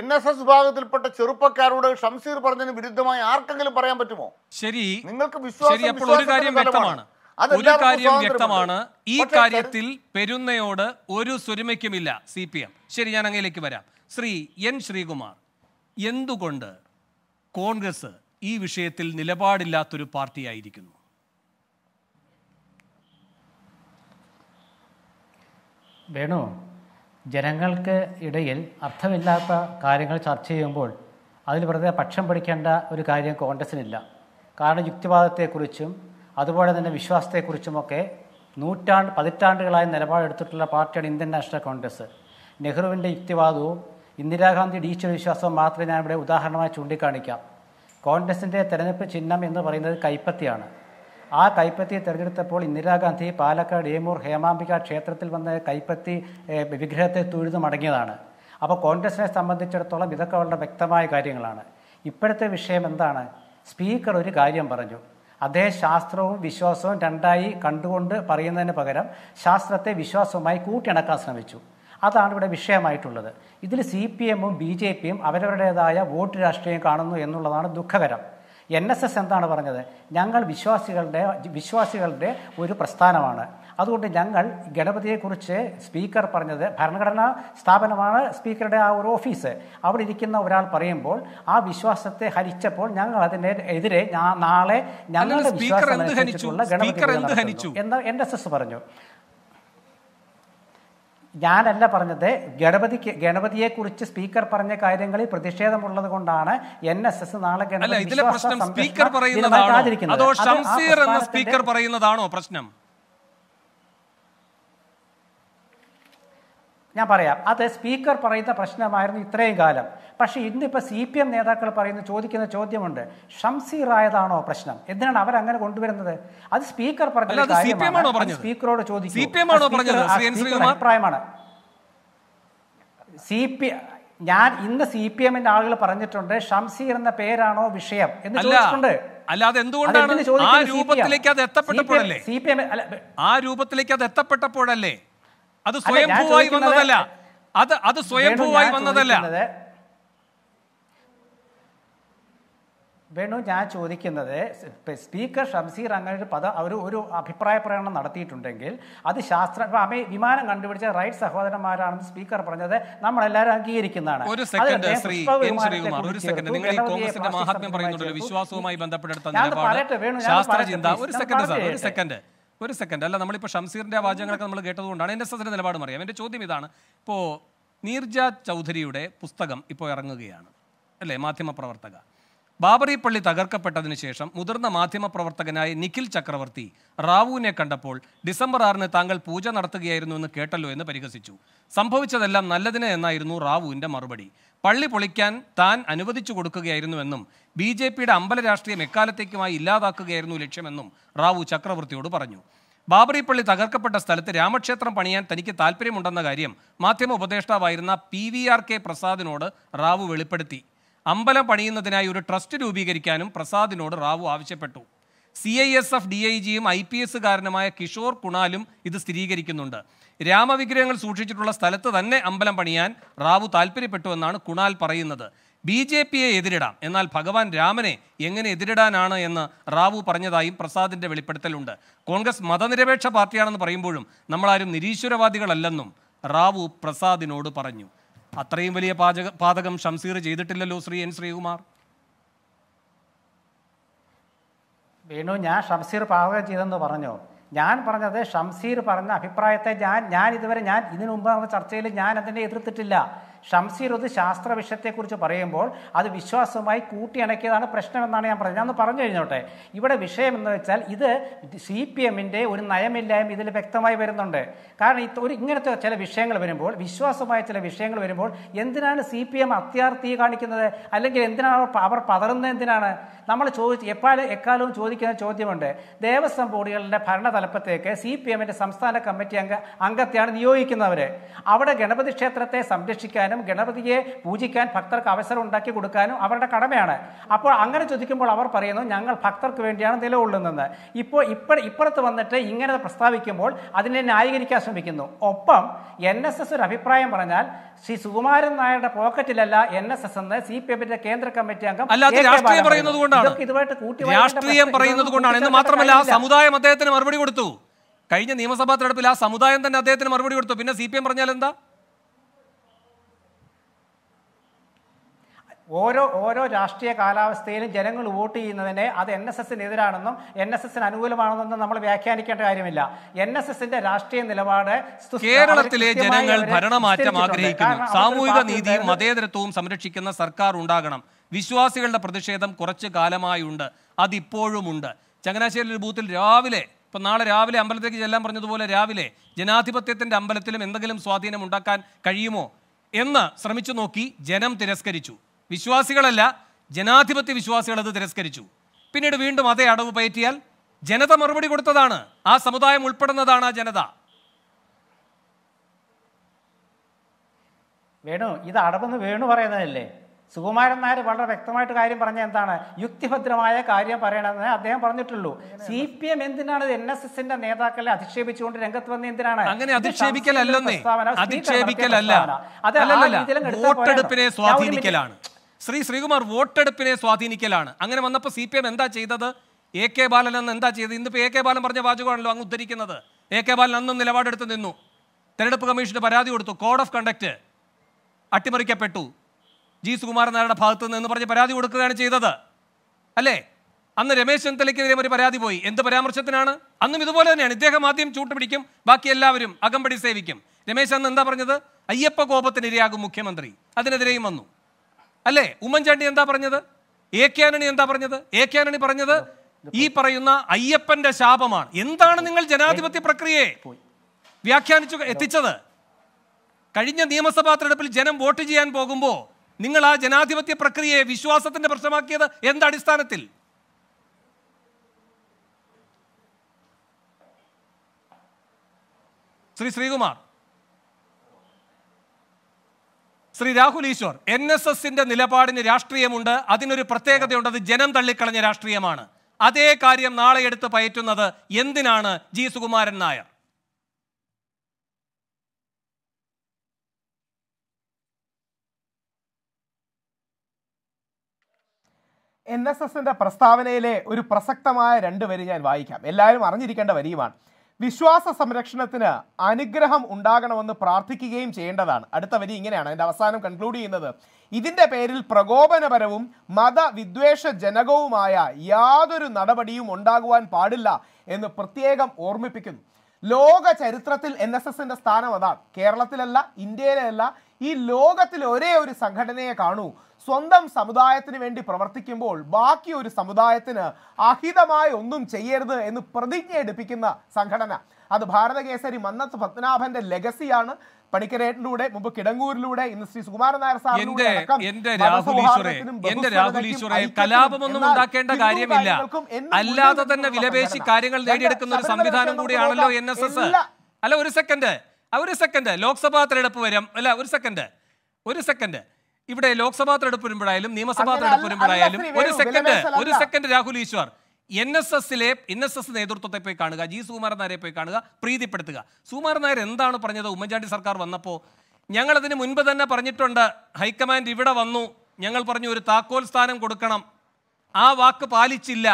എൻ എസ് എസ് വിഭാഗത്തിൽപ്പെട്ട ചെറുപ്പക്കാരോട് ഷംസീർ പറഞ്ഞതിന് വിരുദ്ധമായി ആർക്കെങ്കിലും പറയാൻ പറ്റുമോ? ശരി, നിങ്ങൾക്ക് വിശ്വാസം ഒരു കാര്യം വ്യക്തമാണ്, ഈ കാര്യത്തിൽ പെരുന്നയോട് ഒരു സ്വരുമയ്ക്കുമില്ല സി പി എം. ശരി, ഞാൻ അങ്ങയിലേക്ക് വരാം. ശ്രീ എൻ ശ്രീകുമാർ, എന്തുകൊണ്ട് കോൺഗ്രസ് ഈ വിഷയത്തിൽ നിലപാടില്ലാത്തൊരു പാർട്ടിയായിരിക്കുന്നു? വേണോ, ജനങ്ങൾക്ക് ഇടയിൽ അർത്ഥമില്ലാത്ത കാര്യങ്ങൾ ചർച്ച ചെയ്യുമ്പോൾ അതിൽ വെറുതെ പക്ഷം പിടിക്കേണ്ട ഒരു കാര്യം കോൺഗ്രസ്സിനില്ല. കാരണം യുക്തിവാദത്തെക്കുറിച്ചും അതുപോലെ തന്നെ വിശ്വാസത്തെക്കുറിച്ചുമൊക്കെ നൂറ്റാണ്ട് പതിറ്റാണ്ടുകളായി നിലപാടെടുത്തിട്ടുള്ള പാർട്ടിയാണ് ഇന്ത്യൻ നാഷണൽ കോൺഗ്രസ്. നെഹ്റുവിൻ്റെ യുക്തിവാദവും ഇന്ദിരാഗാന്ധി ഈശ്വര വിശ്വാസവും മാത്രമേ ഞാൻ ഇവിടെ ഉദാഹരണമായി ചൂണ്ടിക്കാണിക്കാം. കോൺഗ്രസിൻ്റെ തെരഞ്ഞെടുപ്പ് ചിഹ്നം എന്ന് പറയുന്നത് കൈപ്പത്തിയാണ്. ആ കൈപ്പത്തി തിരഞ്ഞെടുത്തപ്പോൾ ഇന്ദിരാഗാന്ധി പാലക്കാട് ഏമൂർ ഹേമാംബിക ക്ഷേത്രത്തിൽ വന്ന കൈപ്പത്തി വിഗ്രഹത്തെ തൊഴുതു മടങ്ങിയതാണ്. അപ്പോൾ കോൺഗ്രസിനെ സംബന്ധിച്ചിടത്തോളം ഇതൊക്കെ വളരെ വ്യക്തമായ കാര്യങ്ങളാണ്. ഇപ്പോഴത്തെ വിഷയം എന്താണ്? സ്പീക്കർ ഒരു കാര്യം പറഞ്ഞു, അതേ ശാസ്ത്രവും വിശ്വാസവും രണ്ടായി കണ്ടുകൊണ്ട് പറയുന്നതിന് പകരം ശാസ്ത്രത്തെ വിശ്വാസവുമായി കൂട്ടിയിണക്കാൻ ശ്രമിച്ചു. അതാണ് ഇവിടെ വിഷയമായിട്ടുള്ളത്. ഇതിൽ സി പി എമ്മും ബി ജെ പിയും അവരവരുടേതായ വോട്ട് രാഷ്ട്രീയം കാണുന്നു എന്നുള്ളതാണ് ദുഃഖകരം. എൻ എസ് എസ് എന്താണ് പറഞ്ഞത്? ഞങ്ങൾ വിശ്വാസികളുടെ വിശ്വാസികളുടെ ഒരു പ്രസ്ഥാനമാണ്, അതുകൊണ്ട് ഞങ്ങൾ ഗണപതിയെക്കുറിച്ച് സ്പീക്കർ പറഞ്ഞത്, ഭരണഘടനാ സ്ഥാപനമാണ് സ്പീക്കറുടെ ആ ഒരു ഓഫീസ്, അവിടെ ഇരിക്കുന്ന ഒരാൾ പറയുമ്പോൾ ആ വിശ്വാസത്തെ ഹനിച്ചപ്പോൾ ഞങ്ങൾ അതിനെ എതിരെ നാളെ ഞങ്ങളുടെ വിശ്വാസമനുസരിച്ചിട്ടുള്ള ഗണപതി എന്ന് എൻ എസ് എസ് പറഞ്ഞു. ഞാനല്ല പറഞ്ഞത്, ഗണപതിക്ക് ഗണപതിയെക്കുറിച്ച് സ്പീക്കർ പറഞ്ഞ കാര്യങ്ങളിൽ പ്രതിഷേധമുള്ളത് കൊണ്ടാണ് എൻ എസ് എസ് നാളെ ഗണപതി. ഞാൻ പറയാം, അത് സ്പീക്കർ പറയുന്ന പ്രശ്നമായിരുന്നു ഇത്രയും കാലം. പക്ഷേ ഇന്നിപ്പോൾ സി പി എം നേതാക്കൾ പറയുന്ന ചോദിക്കുന്ന ചോദ്യമുണ്ട്, ഷംസീറായതാണോ പ്രശ്നം? എന്തിനാണ് അവരങ്ങനെ കൊണ്ടുവരുന്നത്? അത് സ്പീക്കർ പറഞ്ഞ കാര്യമാണ്, സ്പീക്കറോട് ചോദിക്കും അഭിപ്രായമാണ്. സി പി ഞാൻ ഇന്ന് സി പി എമ്മിന്റെ ആളുകൾ പറഞ്ഞിട്ടുണ്ട്, ഷംസീർ എന്ന പേരാണോ വിഷയം എന്ന് ചോദിച്ചിട്ടുണ്ട്. അല്ലാതെ എന്തുകൊണ്ടാണ് ആ രൂപത്തിലേക്ക് അത് എത്തപ്പെട്ടപ്പോഴല്ലേ സി പി എം ആ രൂപത്തിലേക്ക് അത് എത്തപ്പെട്ടപ്പോഴല്ലേ അത് സ്വയംഭൂവായി വന്നതല്ല അത് അത് സ്വയംഭൂവായി വന്നതല്ല വേണു, ഞാൻ ചോദിക്കുന്നത് സ്പീക്കർ ഷംസീർ അങ്ങനെ ഒരു പദം അവർ ഒരു അഭിപ്രായ പ്രകടനം നടത്തിയിട്ടുണ്ടെങ്കിൽ അത് ശാസ്ത്ര അമേ വിമാനം കണ്ടുപിടിച്ച റൈറ്റ് സഹോദരന്മാരാണെന്ന് സ്പീക്കർ പറഞ്ഞത് നമ്മളെല്ലാവരും അംഗീകരിക്കുന്നതാണ്. ഒരു സെക്കൻഡ്, അല്ല നമ്മളിപ്പോൾ ഷംസീറിൻ്റെ വാചകങ്ങളൊക്കെ നമ്മൾ കേട്ടതുകൊണ്ടാണ് എൻ എസ് എസിൻ്റെ നിലപാടും അറിയാം. എൻ്റെ ചോദ്യം ഇതാണ്, ഇപ്പോൾ നീർജ ചൗധരിയുടെ പുസ്തകം ഇപ്പോൾ ഇറങ്ങുകയാണ് അല്ലേ, മാധ്യമപ്രവർത്തക. ബാബറി പള്ളി തകർക്കപ്പെട്ടതിന് ശേഷം മുതിർന്ന മാധ്യമപ്രവർത്തകനായ നിഖിൽ ചക്രവർത്തി റാവുവിനെ കണ്ടപ്പോൾ ഡിസംബർ ആറിന് താങ്കൾ പൂജ നടത്തുകയായിരുന്നു എന്ന് കേട്ടല്ലോ എന്ന് പരിഹസിച്ചു. സംഭവിച്ചതെല്ലാം നല്ലതിനെ എന്നായിരുന്നു റാവുവിൻ്റെ മറുപടി. പള്ളി പൊളിക്കാൻ താൻ അനുവദിച്ചു കൊടുക്കുകയായിരുന്നുവെന്നും ബി ജെ പിയുടെ അമ്പല രാഷ്ട്രീയം എക്കാലത്തേക്കുമായി ഇല്ലാതാക്കുകയായിരുന്നു ലക്ഷ്യമെന്നും റാവു ചക്രവർത്തിയോട് പറഞ്ഞു. ബാബറി പള്ളി തകർക്കപ്പെട്ട സ്ഥലത്ത് രാമക്ഷേത്രം പണിയാൻ തനിക്ക് താല്പര്യമുണ്ടെന്ന കാര്യം മാധ്യമ ഉപദേഷ്ടാവായിരുന്ന പി വി ആർ കെ പ്രസാദിനോട് റാവു വെളിപ്പെടുത്തി. അമ്പലം പണിയുന്നതിനായി ഒരു ട്രസ്റ്റ് രൂപീകരിക്കാനും പ്രസാദിനോട് റാവു ആവശ്യപ്പെട്ടു. C I S F D I ജിയും ഐ പി എസുകാരനുമായ കിഷോർ കുണാലും ഇത് സ്ഥിരീകരിക്കുന്നുണ്ട്. രാമവിഗ്രഹങ്ങൾ സൂക്ഷിച്ചിട്ടുള്ള സ്ഥലത്ത് തന്നെ അമ്പലം പണിയാൻ റാവു താൽപ്പര്യപ്പെട്ടുവെന്നാണ് കുണാൽ പറയുന്നത്. ബി ജെ പിയെ എതിരിടാം, എന്നാൽ ഭഗവാൻ രാമനെ എങ്ങനെ എതിരിടാനാണ് എന്ന് റാവു പറഞ്ഞതായും പ്രസാദിൻ്റെ വെളിപ്പെടുത്തലുണ്ട്. കോൺഗ്രസ് മതനിരപേക്ഷ പാർട്ടിയാണെന്ന് പറയുമ്പോഴും നമ്മളാരും നിരീശ്വരവാദികളല്ലെന്നും റാവു പ്രസാദിനോട് പറഞ്ഞു. അത്രയും വലിയ പാചക പാതകം ഷംസീർ ചെയ്തിട്ടില്ലല്ലോ ശ്രീ എൻ ശ്രീകുമാർ. വേണു, ഞാൻ ഷംസീർ പാചകം ചെയ്തെന്ന് പറഞ്ഞോ? ഞാൻ പറഞ്ഞത് ഷംസീർ പറഞ്ഞ അഭിപ്രായത്തെ ഞാൻ ഞാൻ ഇതുവരെ ഞാൻ ഇതിനു മുമ്പ് നമ്മുടെ ചർച്ചയിൽ ഞാൻ അതിനെ എതിർത്തിട്ടില്ല. ഷംസീർ ഒരു ശാസ്ത്ര വിഷയത്തെക്കുറിച്ച് പറയുമ്പോൾ അത് വിശ്വാസവുമായി കൂട്ടിയിണക്കിയതാണ് പ്രശ്നമെന്നാണ് ഞാൻ പറഞ്ഞത്. ഞാനൊന്ന് പറഞ്ഞു കഴിഞ്ഞോട്ടെ. ഇവിടെ വിഷയം എന്ന് വെച്ചാൽ ഇത് സി പി എമ്മിൻ്റെ ഒരു നയമില്ലായ്മ ഇതിൽ വ്യക്തമായി വരുന്നുണ്ട്. കാരണം ഇതൊരു ഇങ്ങനത്തെ ചില വിഷയങ്ങൾ വരുമ്പോൾ, വിശ്വാസമായ ചില വിഷയങ്ങൾ വരുമ്പോൾ എന്തിനാണ് സി പി എം അത്യാർത്ഥി കാണിക്കുന്നത്? അല്ലെങ്കിൽ എന്തിനാണ് അവർ പതറുന്നത്? എന്തിനാണ് നമ്മൾ ചോദിച്ച് എപ്പാലും എക്കാലവും ചോദിക്കുന്ന ചോദ്യമുണ്ട്. ദേവസ്വം ബോർഡുകളുടെ ഭരണതലപ്പത്തേക്ക് സി പി എമ്മിൻ്റെ സംസ്ഥാന കമ്മിറ്റി അംഗ അംഗത്തെയാണ് നിയോഗിക്കുന്നവർ. അവിടെ ഗണപതി ക്ഷേത്രത്തെ സംരക്ഷിക്കാൻ, ഗണപതിയെ പൂജിക്കാൻ ഭക്തർക്ക് അവസരം ഉണ്ടാക്കി കൊടുക്കാനും അവരുടെ കടമയാണ്. അപ്പോൾ അങ്ങനെ ചോദിക്കുമ്പോൾ അവർ പറയുന്നു ഞങ്ങൾ ഭക്തർക്ക് വേണ്ടിയാണ് നിലകൊള്ളുന്നത്. ഇപ്പോൾ ഇപ്പ ഇപ്പുറത്ത് വന്നിട്ട് ഇങ്ങനെ പ്രസ്താവിക്കുമ്പോൾ അതിനെ ന്യായീകരിക്കാൻ ശ്രമിക്കുന്നു. ഒപ്പം എൻ എസ് എസ് ഒരു അഭിപ്രായം പറഞ്ഞാൽ ശ്രീ സുകുമാരൻ നായരുടെ പോക്കറ്റിലല്ല എൻ എസ് എസ് എന്ന് സി പി എമ്മിന്റെ കേന്ദ്ര കമ്മിറ്റി അംഗം ഇതുമായിട്ട് കൂട്ടി മറുപടി കൊടുത്തു. കഴിഞ്ഞ നിയമസഭാ തെരഞ്ഞെടുപ്പിൽ ആ സമുദായം തന്നെ അദ്ദേഹത്തിന് മറുപടി കൊടുത്തു. പിന്നെ സി പി എം പറഞ്ഞാൽ എന്താ? ഓരോ ഓരോ രാഷ്ട്രീയ കാലാവസ്ഥയിലും ജനങ്ങൾ വോട്ട് ചെയ്യുന്നതിനെ അത് എൻ എസ് എസിനെതിരാണെന്നും എൻ എസ് എസിന് അനുകൂലമാണെന്നും നമ്മൾ വ്യാഖ്യാനിക്കേണ്ട കാര്യമില്ല. എൻ എസ് എസിന്റെ രാഷ്ട്രീയ നിലപാട് കേരളത്തിലെ ജനങ്ങൾ ഭരണമാറ്റം ആഗ്രഹിക്കുന്നു. സാമൂഹിക നീതിയും മതേതരത്വവും സംരക്ഷിക്കുന്ന സർക്കാർ ഉണ്ടാകണം. വിശ്വാസികളുടെ പ്രതിഷേധം കുറച്ചു കാലമായുണ്ട്, അതിപ്പോഴുമുണ്ട്. ചങ്ങനാശ്ശേരി ഒരു ബൂത്തിൽ രാവിലെ, ഇപ്പം നാളെ രാവിലെ അമ്പലത്തിലേക്ക് ചെല്ലാൻ പറഞ്ഞതുപോലെ രാവിലെ ജനാധിപത്യത്തിന്റെ അമ്പലത്തിലും എന്തെങ്കിലും സ്വാധീനം ഉണ്ടാക്കാൻ കഴിയുമോ എന്ന് ശ്രമിച്ചു നോക്കി. ജനം തിരസ്കരിച്ചു. വിശ്വാസികളല്ല, ജനാധിപത്യ വിശ്വാസികൾ അത് തിരസ്കരിച്ചു. പിന്നീട് വീണ്ടും അതേ അടവ് പയറ്റിയാൽ ജനത മറുപടി കൊടുത്തതാണ്. ആ സമുദായം ഉൾപ്പെടുന്നതാണ് ആ ജനത. വേണു, ഇത് അടവെന്ന് വേണു പറയുന്നതല്ലേ? സുകുമാരൻ നായർ വളരെ വ്യക്തമായിട്ട് കാര്യം പറഞ്ഞ എന്താണ്? യുക്തിഭദ്രമായ കാര്യം പറയണമെന്ന് അദ്ദേഹം പറഞ്ഞിട്ടുള്ളൂ. സി പി എം എന്തിനാണ് എൻ എസ് എസിന്റെ നേതാക്കളെ അധിക്ഷേപിച്ചുകൊണ്ട് രംഗത്ത് വന്ന എന്തിനാണ്? അങ്ങനെ വോട്ടെടുപ്പിനെ സ്വാധീനിക്കലാണ് ശ്രീ ശ്രീകുമാർ, വോട്ടെടുപ്പിനെ സ്വാധീനിക്കലാണ്. അങ്ങനെ വന്നപ്പോൾ സി പി എം എന്താ ചെയ്തത്? എ കെ ബാലൻ അന്ന് എന്താ ചെയ്തത്? ഇന്നിപ്പോൾ എ കെ ബാലൻ പറഞ്ഞ വാചകമാണല്ലോ അങ്ങ് ഉദ്ധരിക്കുന്നത്. എ കെ ബാലൻ അന്നും നിലപാടെടുത്ത് നിന്നു. തെരഞ്ഞെടുപ്പ് കമ്മീഷന് പരാതി കൊടുത്തു. കോഡ് ഓഫ് കണ്ടക്ട് അട്ടിമറിക്കപ്പെട്ടു ജി സുകുമാരൻ നായരുടെ ഭാഗത്ത് നിന്ന് പറഞ്ഞ് പരാതി കൊടുക്കുകയാണ് ചെയ്തത്, അല്ലേ? അന്ന് രമേശ് ചെന്നിത്തലയ്ക്കെതിരെ ഒരു പരാതി പോയി. എന്ത് പരാമർശത്തിനാണ്? അന്നും ഇതുപോലെ തന്നെയാണ്. ഇദ്ദേഹം ആദ്യം ചൂട്ടുപിടിക്കും, ബാക്കി എല്ലാവരും അകമ്പടി സേവിക്കും. രമേശ് അന്ന് എന്താ പറഞ്ഞത്? അയ്യപ്പ കോപത്തിനിരയാകും മുഖ്യമന്ത്രി. അതിനെതിരെയും വന്നു, അല്ലേ? ഉമ്മൻചാണ്ടി എന്താ പറഞ്ഞത്? എ കെ ആന്റണി എന്താ പറഞ്ഞത്? എ കെ ആന്റണി പറഞ്ഞത് ഈ പറയുന്ന അയ്യപ്പന്റെ ശാപമാണ്. എന്താണ് നിങ്ങൾ ജനാധിപത്യ പ്രക്രിയയെ വ്യാഖ്യാനിച്ചു എത്തിച്ചത്? കഴിഞ്ഞ നിയമസഭാ തെരഞ്ഞെടുപ്പിൽ ജനം വോട്ട് ചെയ്യാൻ പോകുമ്പോൾ നിങ്ങൾ ആ ജനാധിപത്യ പ്രക്രിയയെ വിശ്വാസത്തിന്റെ പ്രശ്നമാക്കിയത് എന്ത് അടിസ്ഥാനത്തിൽ? ശ്രീ ശ്രീകുമാർ, ശ്രീ രാഹുൽ ഈശ്വർ, എൻ എസ് എസിന്റെ നിലപാടിന് രാഷ്ട്രീയമുണ്ട്, അതിനൊരു പ്രത്യേകതയുണ്ട്. അത് ജനം തള്ളിക്കളഞ്ഞ രാഷ്ട്രീയമാണ്. അതേ കാര്യം നാളെ എടുത്ത് പയറ്റുന്നത് എന്തിനാണ് G Sukumaran Nair? N S എസിൻ്റെ പ്രസ്താവനയിലെ ഒരു പ്രസക്തമായ രണ്ട് വരി ഞാൻ വായിക്കാം. എല്ലാവരും അറിഞ്ഞിരിക്കേണ്ട വരിയുമാണ്. വിശ്വാസ സംരക്ഷണത്തിന് അനുഗ്രഹം ഉണ്ടാകണമെന്ന് പ്രാർത്ഥിക്കുകയും ചെയ്യേണ്ടതാണ്. അടുത്ത വരി ഇങ്ങനെയാണ് അതിൻ്റെ അവസാനം കൺക്ലൂഡ് ചെയ്യുന്നത്. ഇതിൻ്റെ പേരിൽ പ്രകോപനപരവും മതവിദ്വേഷജനകവുമായ യാതൊരു നടപടിയും ഉണ്ടാകുവാൻ പാടില്ല എന്ന് പ്രത്യേകം ഓർമ്മിപ്പിക്കുന്നു. ലോക ചരിത്രത്തിൽ എൻ എസ് എസിൻ്റെ സ്ഥാനം അതാണ്. കേരളത്തിലല്ല, ഇന്ത്യയിലല്ല, ഈ ലോകത്തിൽ ഒരേ ഒരു സംഘടനയെ കാണൂ സ്വന്തം സമുദായത്തിന് വേണ്ടി പ്രവർത്തിക്കുമ്പോൾ ബാക്കി ഒരു സമുദായത്തിന് അഹിതമായി ഒന്നും ചെയ്യരുത് എന്ന് പ്രതിജ്ഞ എടുപ്പിക്കുന്ന സംഘടന. അത് ഭാരതകേസരി മന്നത്ത് പത്മനാഭന്റെ ലെഗസിയാണ്. പണിക്കരേട്ടിലൂടെ, മുമ്പ് കിടങ്ങൂരിലൂടെ, ഇന്ന് ശ്രീ സുകുമാരൻ നായർ സാറിലൂടെ കലാപമൊന്നും ഉണ്ടാക്കേണ്ട കാര്യമില്ല. അല്ലാതെ തന്നെ വിലപേശി കാര്യങ്ങൾ നേടിയെടുക്കുന്ന ഒരു സംവിധാനം കൂടിയാണല്ലോ എൻ എസ് എസ്. അല്ല, ഒരു സെക്കൻഡ്, ഒരു സെക്കൻഡ്. ലോക്സഭാ തെരഞ്ഞെടുപ്പ് വരും. അല്ല, ഒരു സെക്കൻഡ്, ഒരു സെക്കൻഡ്. ഇവിടെ ലോക്സഭാ തെരഞ്ഞെടുപ്പ് വരുമ്പോഴായാലും നിയമസഭാ തെരഞ്ഞെടുപ്പ് വരുമ്പോഴായാലും ഒരു സെക്കൻഡ് ഒരു second Rahul Easwar, N S S-ലെ N S S നേതൃത്വത്തെ പോയി കാണുക, ജി സുകുമാരൻ നായരെ പോയി കാണുക, പ്രീതിപ്പെടുത്തുക. സുകുമാരൻ നായർ എന്താണ് പറഞ്ഞത്? ഉമ്മൻചാണ്ടി സർക്കാർ വന്നപ്പോൾ ഞങ്ങളതിന് മുൻപ് തന്നെ പറഞ്ഞിട്ടുണ്ട്, ഹൈക്കമാൻഡ് ഇവിടെ വന്നു, ഞങ്ങൾ പറഞ്ഞു ഒരു താക്കോൽ സ്ഥാനം കൊടുക്കണം, ആ വാക്ക് പാലിച്ചില്ല.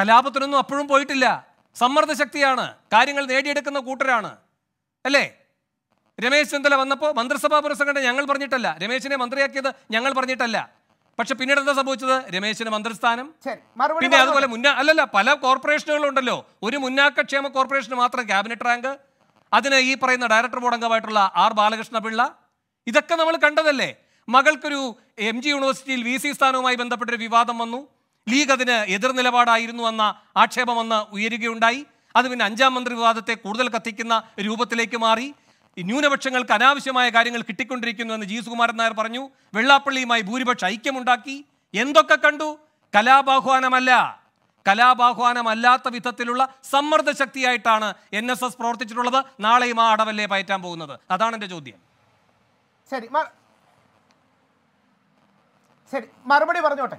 കലാപത്തിനൊന്നും അപ്പോഴും പോയിട്ടില്ല, സമ്മർദ്ദശക്തിയാണ്, കാര്യങ്ങൾ നേടിയെടുക്കുന്ന കൂട്ടരാണ്, അല്ലേ? രമേശ് ചെന്നിത്തല വന്നപ്പോൾ മന്ത്രിസഭാ പുരസ്സംഗം ഞങ്ങൾ പറഞ്ഞിട്ടല്ല, രമേശിനെ മന്ത്രിയാക്കിയത് ഞങ്ങൾ പറഞ്ഞിട്ടല്ല. പക്ഷെ പിന്നീട് എന്താ സംഭവിച്ചത്? രമേശിന് മന്ത്രിസ്ഥാനം, പിന്നെ അതുപോലെ മുന്നാ അല്ലല്ല പല കോർപ്പറേഷനുകളുണ്ടല്ലോ, ഒരു മുന്നാക്കക്ഷേമ കോർപ്പറേഷന് മാത്രം ക്യാബിനറ്റ് റാങ്ക്, അതിന് ഈ പറയുന്ന ഡയറക്ടർ ബോർഡ് അംഗമായിട്ടുള്ള ആർ ബാലകൃഷ്ണപിള്ള. ഇതൊക്കെ നമ്മൾ കണ്ടതല്ലേ. മകൾക്കൊരു എം ജി യൂണിവേഴ്സിറ്റിയിൽ വി സി സ്ഥാനവുമായി ബന്ധപ്പെട്ടൊരു വിവാദം വന്നു, ലീഗ് അതിന് എതിർ നിലപാടായിരുന്നു എന്ന ആക്ഷേപം വന്ന് ഉയരുകയുണ്ടായി. അത് പിന്നെ അഞ്ചാം മന്ത്രി വിവാദത്തെ കൂടുതൽ കത്തിക്കുന്ന രൂപത്തിലേക്ക് മാറി. ന്യൂനപക്ഷങ്ങൾക്ക് അനാവശ്യമായ കാര്യങ്ങൾ കിട്ടിക്കൊണ്ടിരിക്കുന്നു എന്ന് ജി സുകുമാരൻ നായർ പറഞ്ഞു. വെള്ളാപ്പള്ളിയുമായി ഭൂരിപക്ഷ ഐക്യമുണ്ടാക്കി. എന്തൊക്കെ കണ്ടു? കലാപാഹ്വാനമല്ല, കലാപാഹ്വാനമല്ലാത്ത വിധത്തിലുള്ള സമ്മർദ്ദശക്തിയായിട്ടാണ് എൻ എസ് എസ് പ്രവർത്തിച്ചിട്ടുള്ളത്. നാളെയും ആ അടവല്ലേ പയറ്റാൻ പോകുന്നത്? അതാണ് എൻ്റെ ചോദ്യം. ശരി, ശരി, മറുപടി പറഞ്ഞോട്ടെ.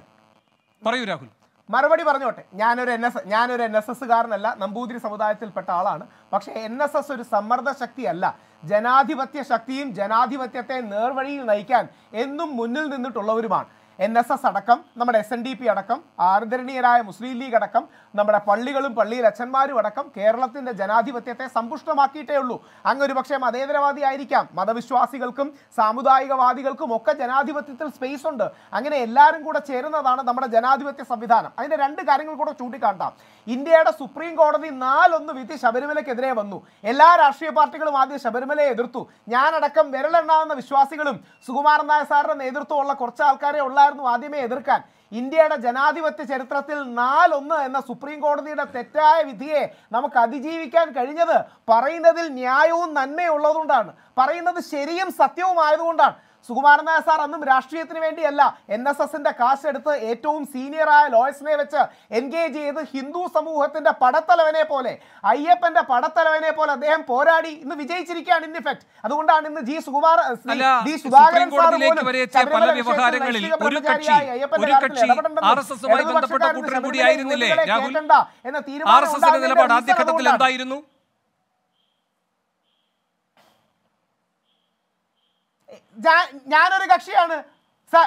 പറയൂ രാഹുൽ, മറുപടി പറഞ്ഞോട്ടെ. ഞാനൊരു എൻ എസ് ഞാനൊരു എൻ എസ് എസ്സുകാരനല്ല, നമ്പൂതിരി സമുദായത്തിൽപ്പെട്ട ആളാണ്. പക്ഷേ എൻ എസ് എസ് ഒരു സമ്മർദ്ദ ശക്തിയല്ല, ജനാധിപത്യ ശക്തിയും ജനാധിപത്യത്തെ നേർവഴിയിൽ നയിക്കാൻ എന്നും മുന്നിൽ നിന്നിട്ടുള്ളവരുമാണ്. എൻ എസ് എസ് അടക്കം, നമ്മുടെ എസ് എൻ ഡി പി അടക്കം, ആദരണീയരായ മുസ്ലിം ലീഗ് അടക്കം, നമ്മുടെ പള്ളികളും പള്ളിയിലച്ഛന്മാരും അടക്കം കേരളത്തിൻ്റെ ജനാധിപത്യത്തെ സമ്പുഷ്ടമാക്കിയിട്ടേ ഉള്ളൂ. അങ്ങ് ഒരു പക്ഷേ മതേതരവാദി ആയിരിക്കാം, മതവിശ്വാസികൾക്കും സാമുദായികവാദികൾക്കും ഒക്കെ ജനാധിപത്യത്തിൽ സ്പേസ് ഉണ്ട്. അങ്ങനെ എല്ലാവരും കൂടെ ചേരുന്നതാണ് നമ്മുടെ ജനാധിപത്യ സംവിധാനം. അതിൻ്റെ രണ്ട് കാര്യങ്ങൾ കൂടെ ചൂണ്ടിക്കാട്ടാം. ഇന്ത്യയുടെ സുപ്രീം കോടതി നാലൊന്ന് വിധി ശബരിമലയ്ക്കെതിരെ വന്നു. എല്ലാ രാഷ്ട്രീയ പാർട്ടികളും ആദ്യം ശബരിമലയെ എതിർത്തു. ഞാനടക്കം വിരലെണ്ണാവുന്ന വിശ്വാസികളും സുകുമാരൻ നായർ സാറിൻ്റെ നേതൃത്വമുള്ള കുറച്ച് ആൾക്കാരെ ഉള്ള ആദ്യമേ എതിർക്കാൻ. ഇന്ത്യയുടെ ജനാധിപത്യ ചരിത്രത്തിൽ നാലൊന്ന് എന്ന സുപ്രീം കോടതിയുടെ തെറ്റായ വിധിയെ നമുക്ക് അതിജീവിക്കാൻ കഴിഞ്ഞത് പറയുന്നതിൽ ന്യായവും നന്മയുള്ളതുകൊണ്ടാണ്, പറയുന്നത് ശരിയും സത്യവും ആയതുകൊണ്ടാണ്. സുകുമാരൻ നായർ സാർ അന്നും രാഷ്ട്രീയത്തിന് വേണ്ടിയല്ല, എൻ എസ് എസിന്റെ കാശെടുത്ത് ഏറ്റവും സീനിയറായ ലോയേഴ്സിനെ വെച്ച് എൻഗേജ് ചെയ്ത് ഹിന്ദു സമൂഹത്തിന്റെ പടത്തലവനെ പോലെ, അയ്യപ്പന്റെ പടത്തലവനെ പോലെ അദ്ദേഹം പോരാടി ഇന്ന് വിജയിച്ചിരിക്കുകയാണ്. ഇൻ ഇഫക്റ്റ് അതുകൊണ്ടാണ് ഇന്ന് G Sukumar G Sudhakaran sir പോലും എന്ന തീരുമാനം. ഞാനൊരു കക്ഷിയാണ് സാർ.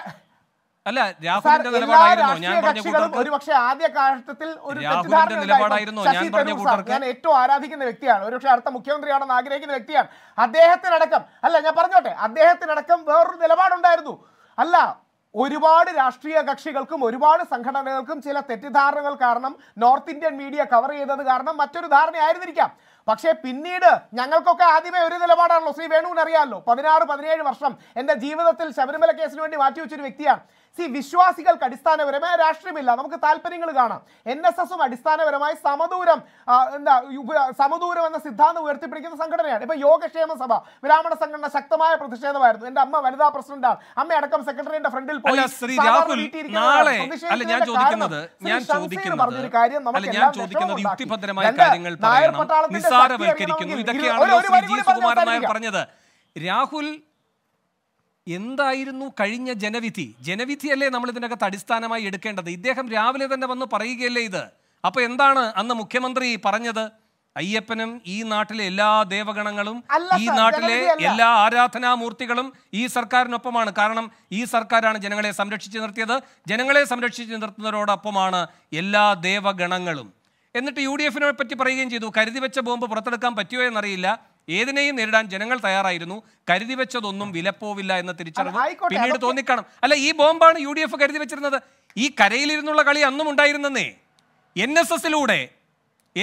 അല്ല, രാഹുലിന്റെ നിലപാടായിരുന്നു ഞാൻ പറഞ്ഞ കൂട്ടർക്ക്. ഒരുപക്ഷേ ആദ്യ കാലഘട്ടത്തിൽ ഒരു തെറ്റിദ്ധാരണ ഉണ്ടായിരുന്നു. ശശി തരൂർ സാർ ഞാൻ ഏറ്റവും ആരാധിക്കുന്ന വ്യക്തിയാണ്, ഒരുപക്ഷെ അടുത്ത മുഖ്യമന്ത്രിയാണെന്ന് ആഗ്രഹിക്കുന്ന വ്യക്തിയാണ്. അദ്ദേഹത്തിനടക്കം അല്ല ഞാൻ പറഞ്ഞോട്ടെ അദ്ദേഹത്തിനടക്കം വേറൊരു നിലപാടുണ്ടായിരുന്നു. അല്ല, ഒരുപാട് രാഷ്ട്രീയ കക്ഷികൾക്കും ഒരുപാട് സംഘടനകൾക്കും ചില തെറ്റിദ്ധാരണകൾ കാരണം, നോർത്ത് ഇന്ത്യൻ മീഡിയ കവർ ചെയ്തത് കാരണം മറ്റൊരു ധാരണയായിരുന്നിരിക്കാം. പക്ഷേ പിന്നീട് ഞങ്ങൾക്കൊക്കെ ആദ്യമേ ഒരു നിലപാടാണല്ലോ. ശ്രീ വേണുവിന് അറിയാമല്ലോ, പതിനാറ് പതിനേഴ് വർഷം എൻ്റെ ജീവിതത്തിൽ ശബരിമല കേസിന് വേണ്ടി മാറ്റിവെച്ചൊരു വ്യക്തിയാണ്. സി വിശ്വാസികൾക്ക് അടിസ്ഥാനപരമായ രാഷ്ട്രീയമില്ല, നമുക്ക് താല്പര്യങ്ങൾ കാണാം. എൻ എസ് എസും അടിസ്ഥാനപരമായി സമദൂരം എന്താ സമദൂരം എന്ന സിദ്ധാന്തം ഉയർത്തിപ്പിടിക്കുന്ന സംഘടനയാണ്. ഇപ്പോൾ യോഗക്ഷേമ സഭ, ബ്രാഹ്മണ സംഘടന ശക്തമായ പ്രതിഷേധമായിരുന്നു. എൻ്റെ അമ്മ വനിതാ പ്രസിഡന്റാണ്, അമ്മയടക്കം സെക്രട്ടറിയുടെ ഫ്രണ്ടിൽ പോയി പറഞ്ഞൊരു കാര്യം നമുക്ക് രാഹുൽ എന്തായിരുന്നു കഴിഞ്ഞ ജനവിധി? ജനവിധിയല്ലേ നമ്മൾ ഇതിനകത്ത് അടിസ്ഥാനമായി എടുക്കേണ്ടത്. ഇദ്ദേഹം രാവിലെ തന്നെ വന്ന് പറയുകയല്ലേ ഇത്. അപ്പൊ എന്താണ് അന്ന് മുഖ്യമന്ത്രി പറഞ്ഞത്? അയ്യപ്പനും ഈ നാട്ടിലെ എല്ലാ ദേവഗണങ്ങളും ഈ നാട്ടിലെ എല്ലാ ആരാധനാമൂർത്തികളും ഈ സർക്കാരിനൊപ്പമാണ്. കാരണം ഈ സർക്കാരാണ് ജനങ്ങളെ സംരക്ഷിച്ചു നിർത്തിയത്, ജനങ്ങളെ സംരക്ഷിച്ചു നിർത്തുന്നതോടൊപ്പമാണ് എല്ലാ ദേവഗണങ്ങളും. എന്നിട്ട് യു ഡി എഫിനെ പറ്റി പറയുകയും ചെയ്തു, കരുതി വെച്ച ബോംബ് പുറത്തെടുക്കാൻ പറ്റുമോ എന്നറിയില്ല, ഏതിനെയും നേരിടാൻ ജനങ്ങൾ തയ്യാറായിരുന്നു, കരുതി വെച്ചതൊന്നും വിലപ്പോവില്ല എന്ന തിരിച്ചറിവ് പിന്നീട് തോന്നിക്കാണും. അല്ല, ഈ ബോംബാണ് യു ഡി എഫ് കരുതി വെച്ചിരുന്നത്. ഈ കരയിലിരുന്നുള്ള കളി അന്നും ഉണ്ടായിരുന്നേ. എൻ എസ് എസിലൂടെ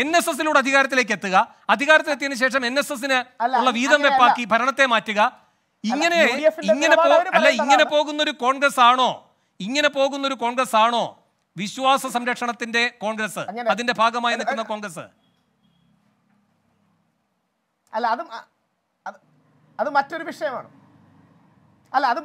എൻ എസ് എസിലൂടെ അധികാരത്തിലേക്ക് എത്തുക, അധികാരത്തിലെത്തിയതിനു ശേഷം എൻ എസ് എസിന് ഉള്ള വീതം വെപ്പാക്കി ഭരണത്തെ മാറ്റുക. ഇങ്ങനെ ഇങ്ങനെ അല്ല ഇങ്ങനെ പോകുന്നൊരു കോൺഗ്രസ് ആണോ ഇങ്ങനെ പോകുന്നൊരു കോൺഗ്രസ് ആണോ വിശ്വാസ സംരക്ഷണത്തിന്റെ കോൺഗ്രസ്, അതിന്റെ ഭാഗമായി നിൽക്കുന്ന കോൺഗ്രസ്? അല്ല, അത് അത് മറ്റൊരു വിഷയമാണ്. അല്ല, അത്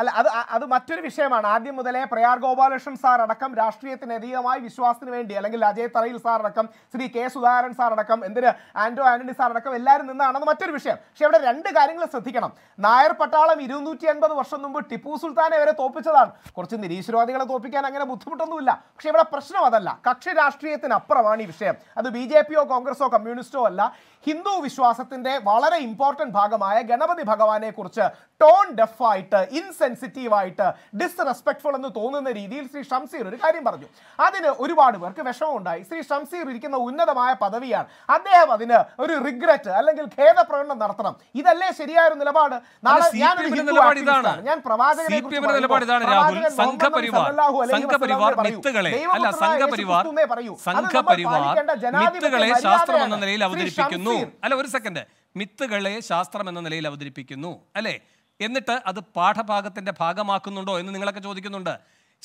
അല്ല അത് അത് മറ്റൊരു വിഷയമാണ്. ആദ്യം മുതലേ പ്രയാർ ഗോപാലകൃഷ്ണൻ സാർ അടക്കം രാഷ്ട്രീയത്തിനധികമായി വിശ്വാസത്തിന് വേണ്ടി, അല്ലെങ്കിൽ അജയ് തറയിൽ സാർ അടക്കം, ശ്രീ കെ സുധാകരൻ സാർ അടക്കം, എന്തിന് ആന്റോ ആന്റണി സാർ അടക്കം എല്ലാവരും നിന്നാണെന്ന് മറ്റൊരു വിഷയം. പക്ഷെ അവിടെ രണ്ട് കാര്യങ്ങൾ ശ്രദ്ധിക്കണം. നായർ പട്ടാളം ഇരുന്നൂറ്റി അൻപത് വർഷം മുമ്പ് ടിപ്പു സുൽത്താനെ വരെ തോപ്പിച്ചതാണ്. കുറച്ച് നിരീശ്വരവാദികളെ തോപ്പിക്കാൻ അങ്ങനെ ബുദ്ധിമുട്ടൊന്നുമില്ല. പക്ഷെ ഇവിടെ പ്രശ്നം അതല്ല, കക്ഷി രാഷ്ട്രീയത്തിനപ്പുറമാണ് ഈ വിഷയം. അത് ബി ജെ പിയോ കോൺഗ്രസോ കമ്മ്യൂണിസ്റ്റോ അല്ല, ഹിന്ദു വിശ്വാസത്തിന്റെ വളരെ ഇമ്പോർട്ടന്റ് ഭാഗമായ ഗണപതി ഭഗവാനെ കുറിച്ച് ടോൺ ഡെഫ് ആയിട്ട്, ഇൻസെൻസിറ്റീവ് ആയിട്ട്, ഡിസ്റെസ്പെക്ട്ഫുൾ എന്ന് തോന്നുന്ന രീതിയിൽ ശ്രീ ഷംസീർ ഒരു കാര്യം പറഞ്ഞു. അതിന് ഒരുപാട് പേർക്ക് വിഷമമുണ്ടായി. ശ്രീ ഷംസീർ ഇരിക്കുന്ന ഉന്നതമായ പദവിയാണ്, അദ്ദേഹം അതിന് ഒരു റിഗ്രറ്റ് അല്ലെങ്കിൽ ഖേദ പ്രകടനം നടത്തണം. ഇതല്ലേ ശരിയായ ഒരു നിലപാട്? ഞാൻ പ്രവാചകനെ അവതരിപ്പിക്കുന്നു അല്ല ഒരു സെക്കൻഡ് മിത്തുകളെ ശാസ്ത്രം എന്ന നിലയിൽ അവതരിപ്പിക്കുന്നു അല്ലേ, എന്നിട്ട് അത് പാഠഭാഗത്തിന്റെ ഭാഗമാക്കുന്നുണ്ടോ എന്ന് നിങ്ങളൊക്കെ ചോദിക്കുന്നുണ്ട്.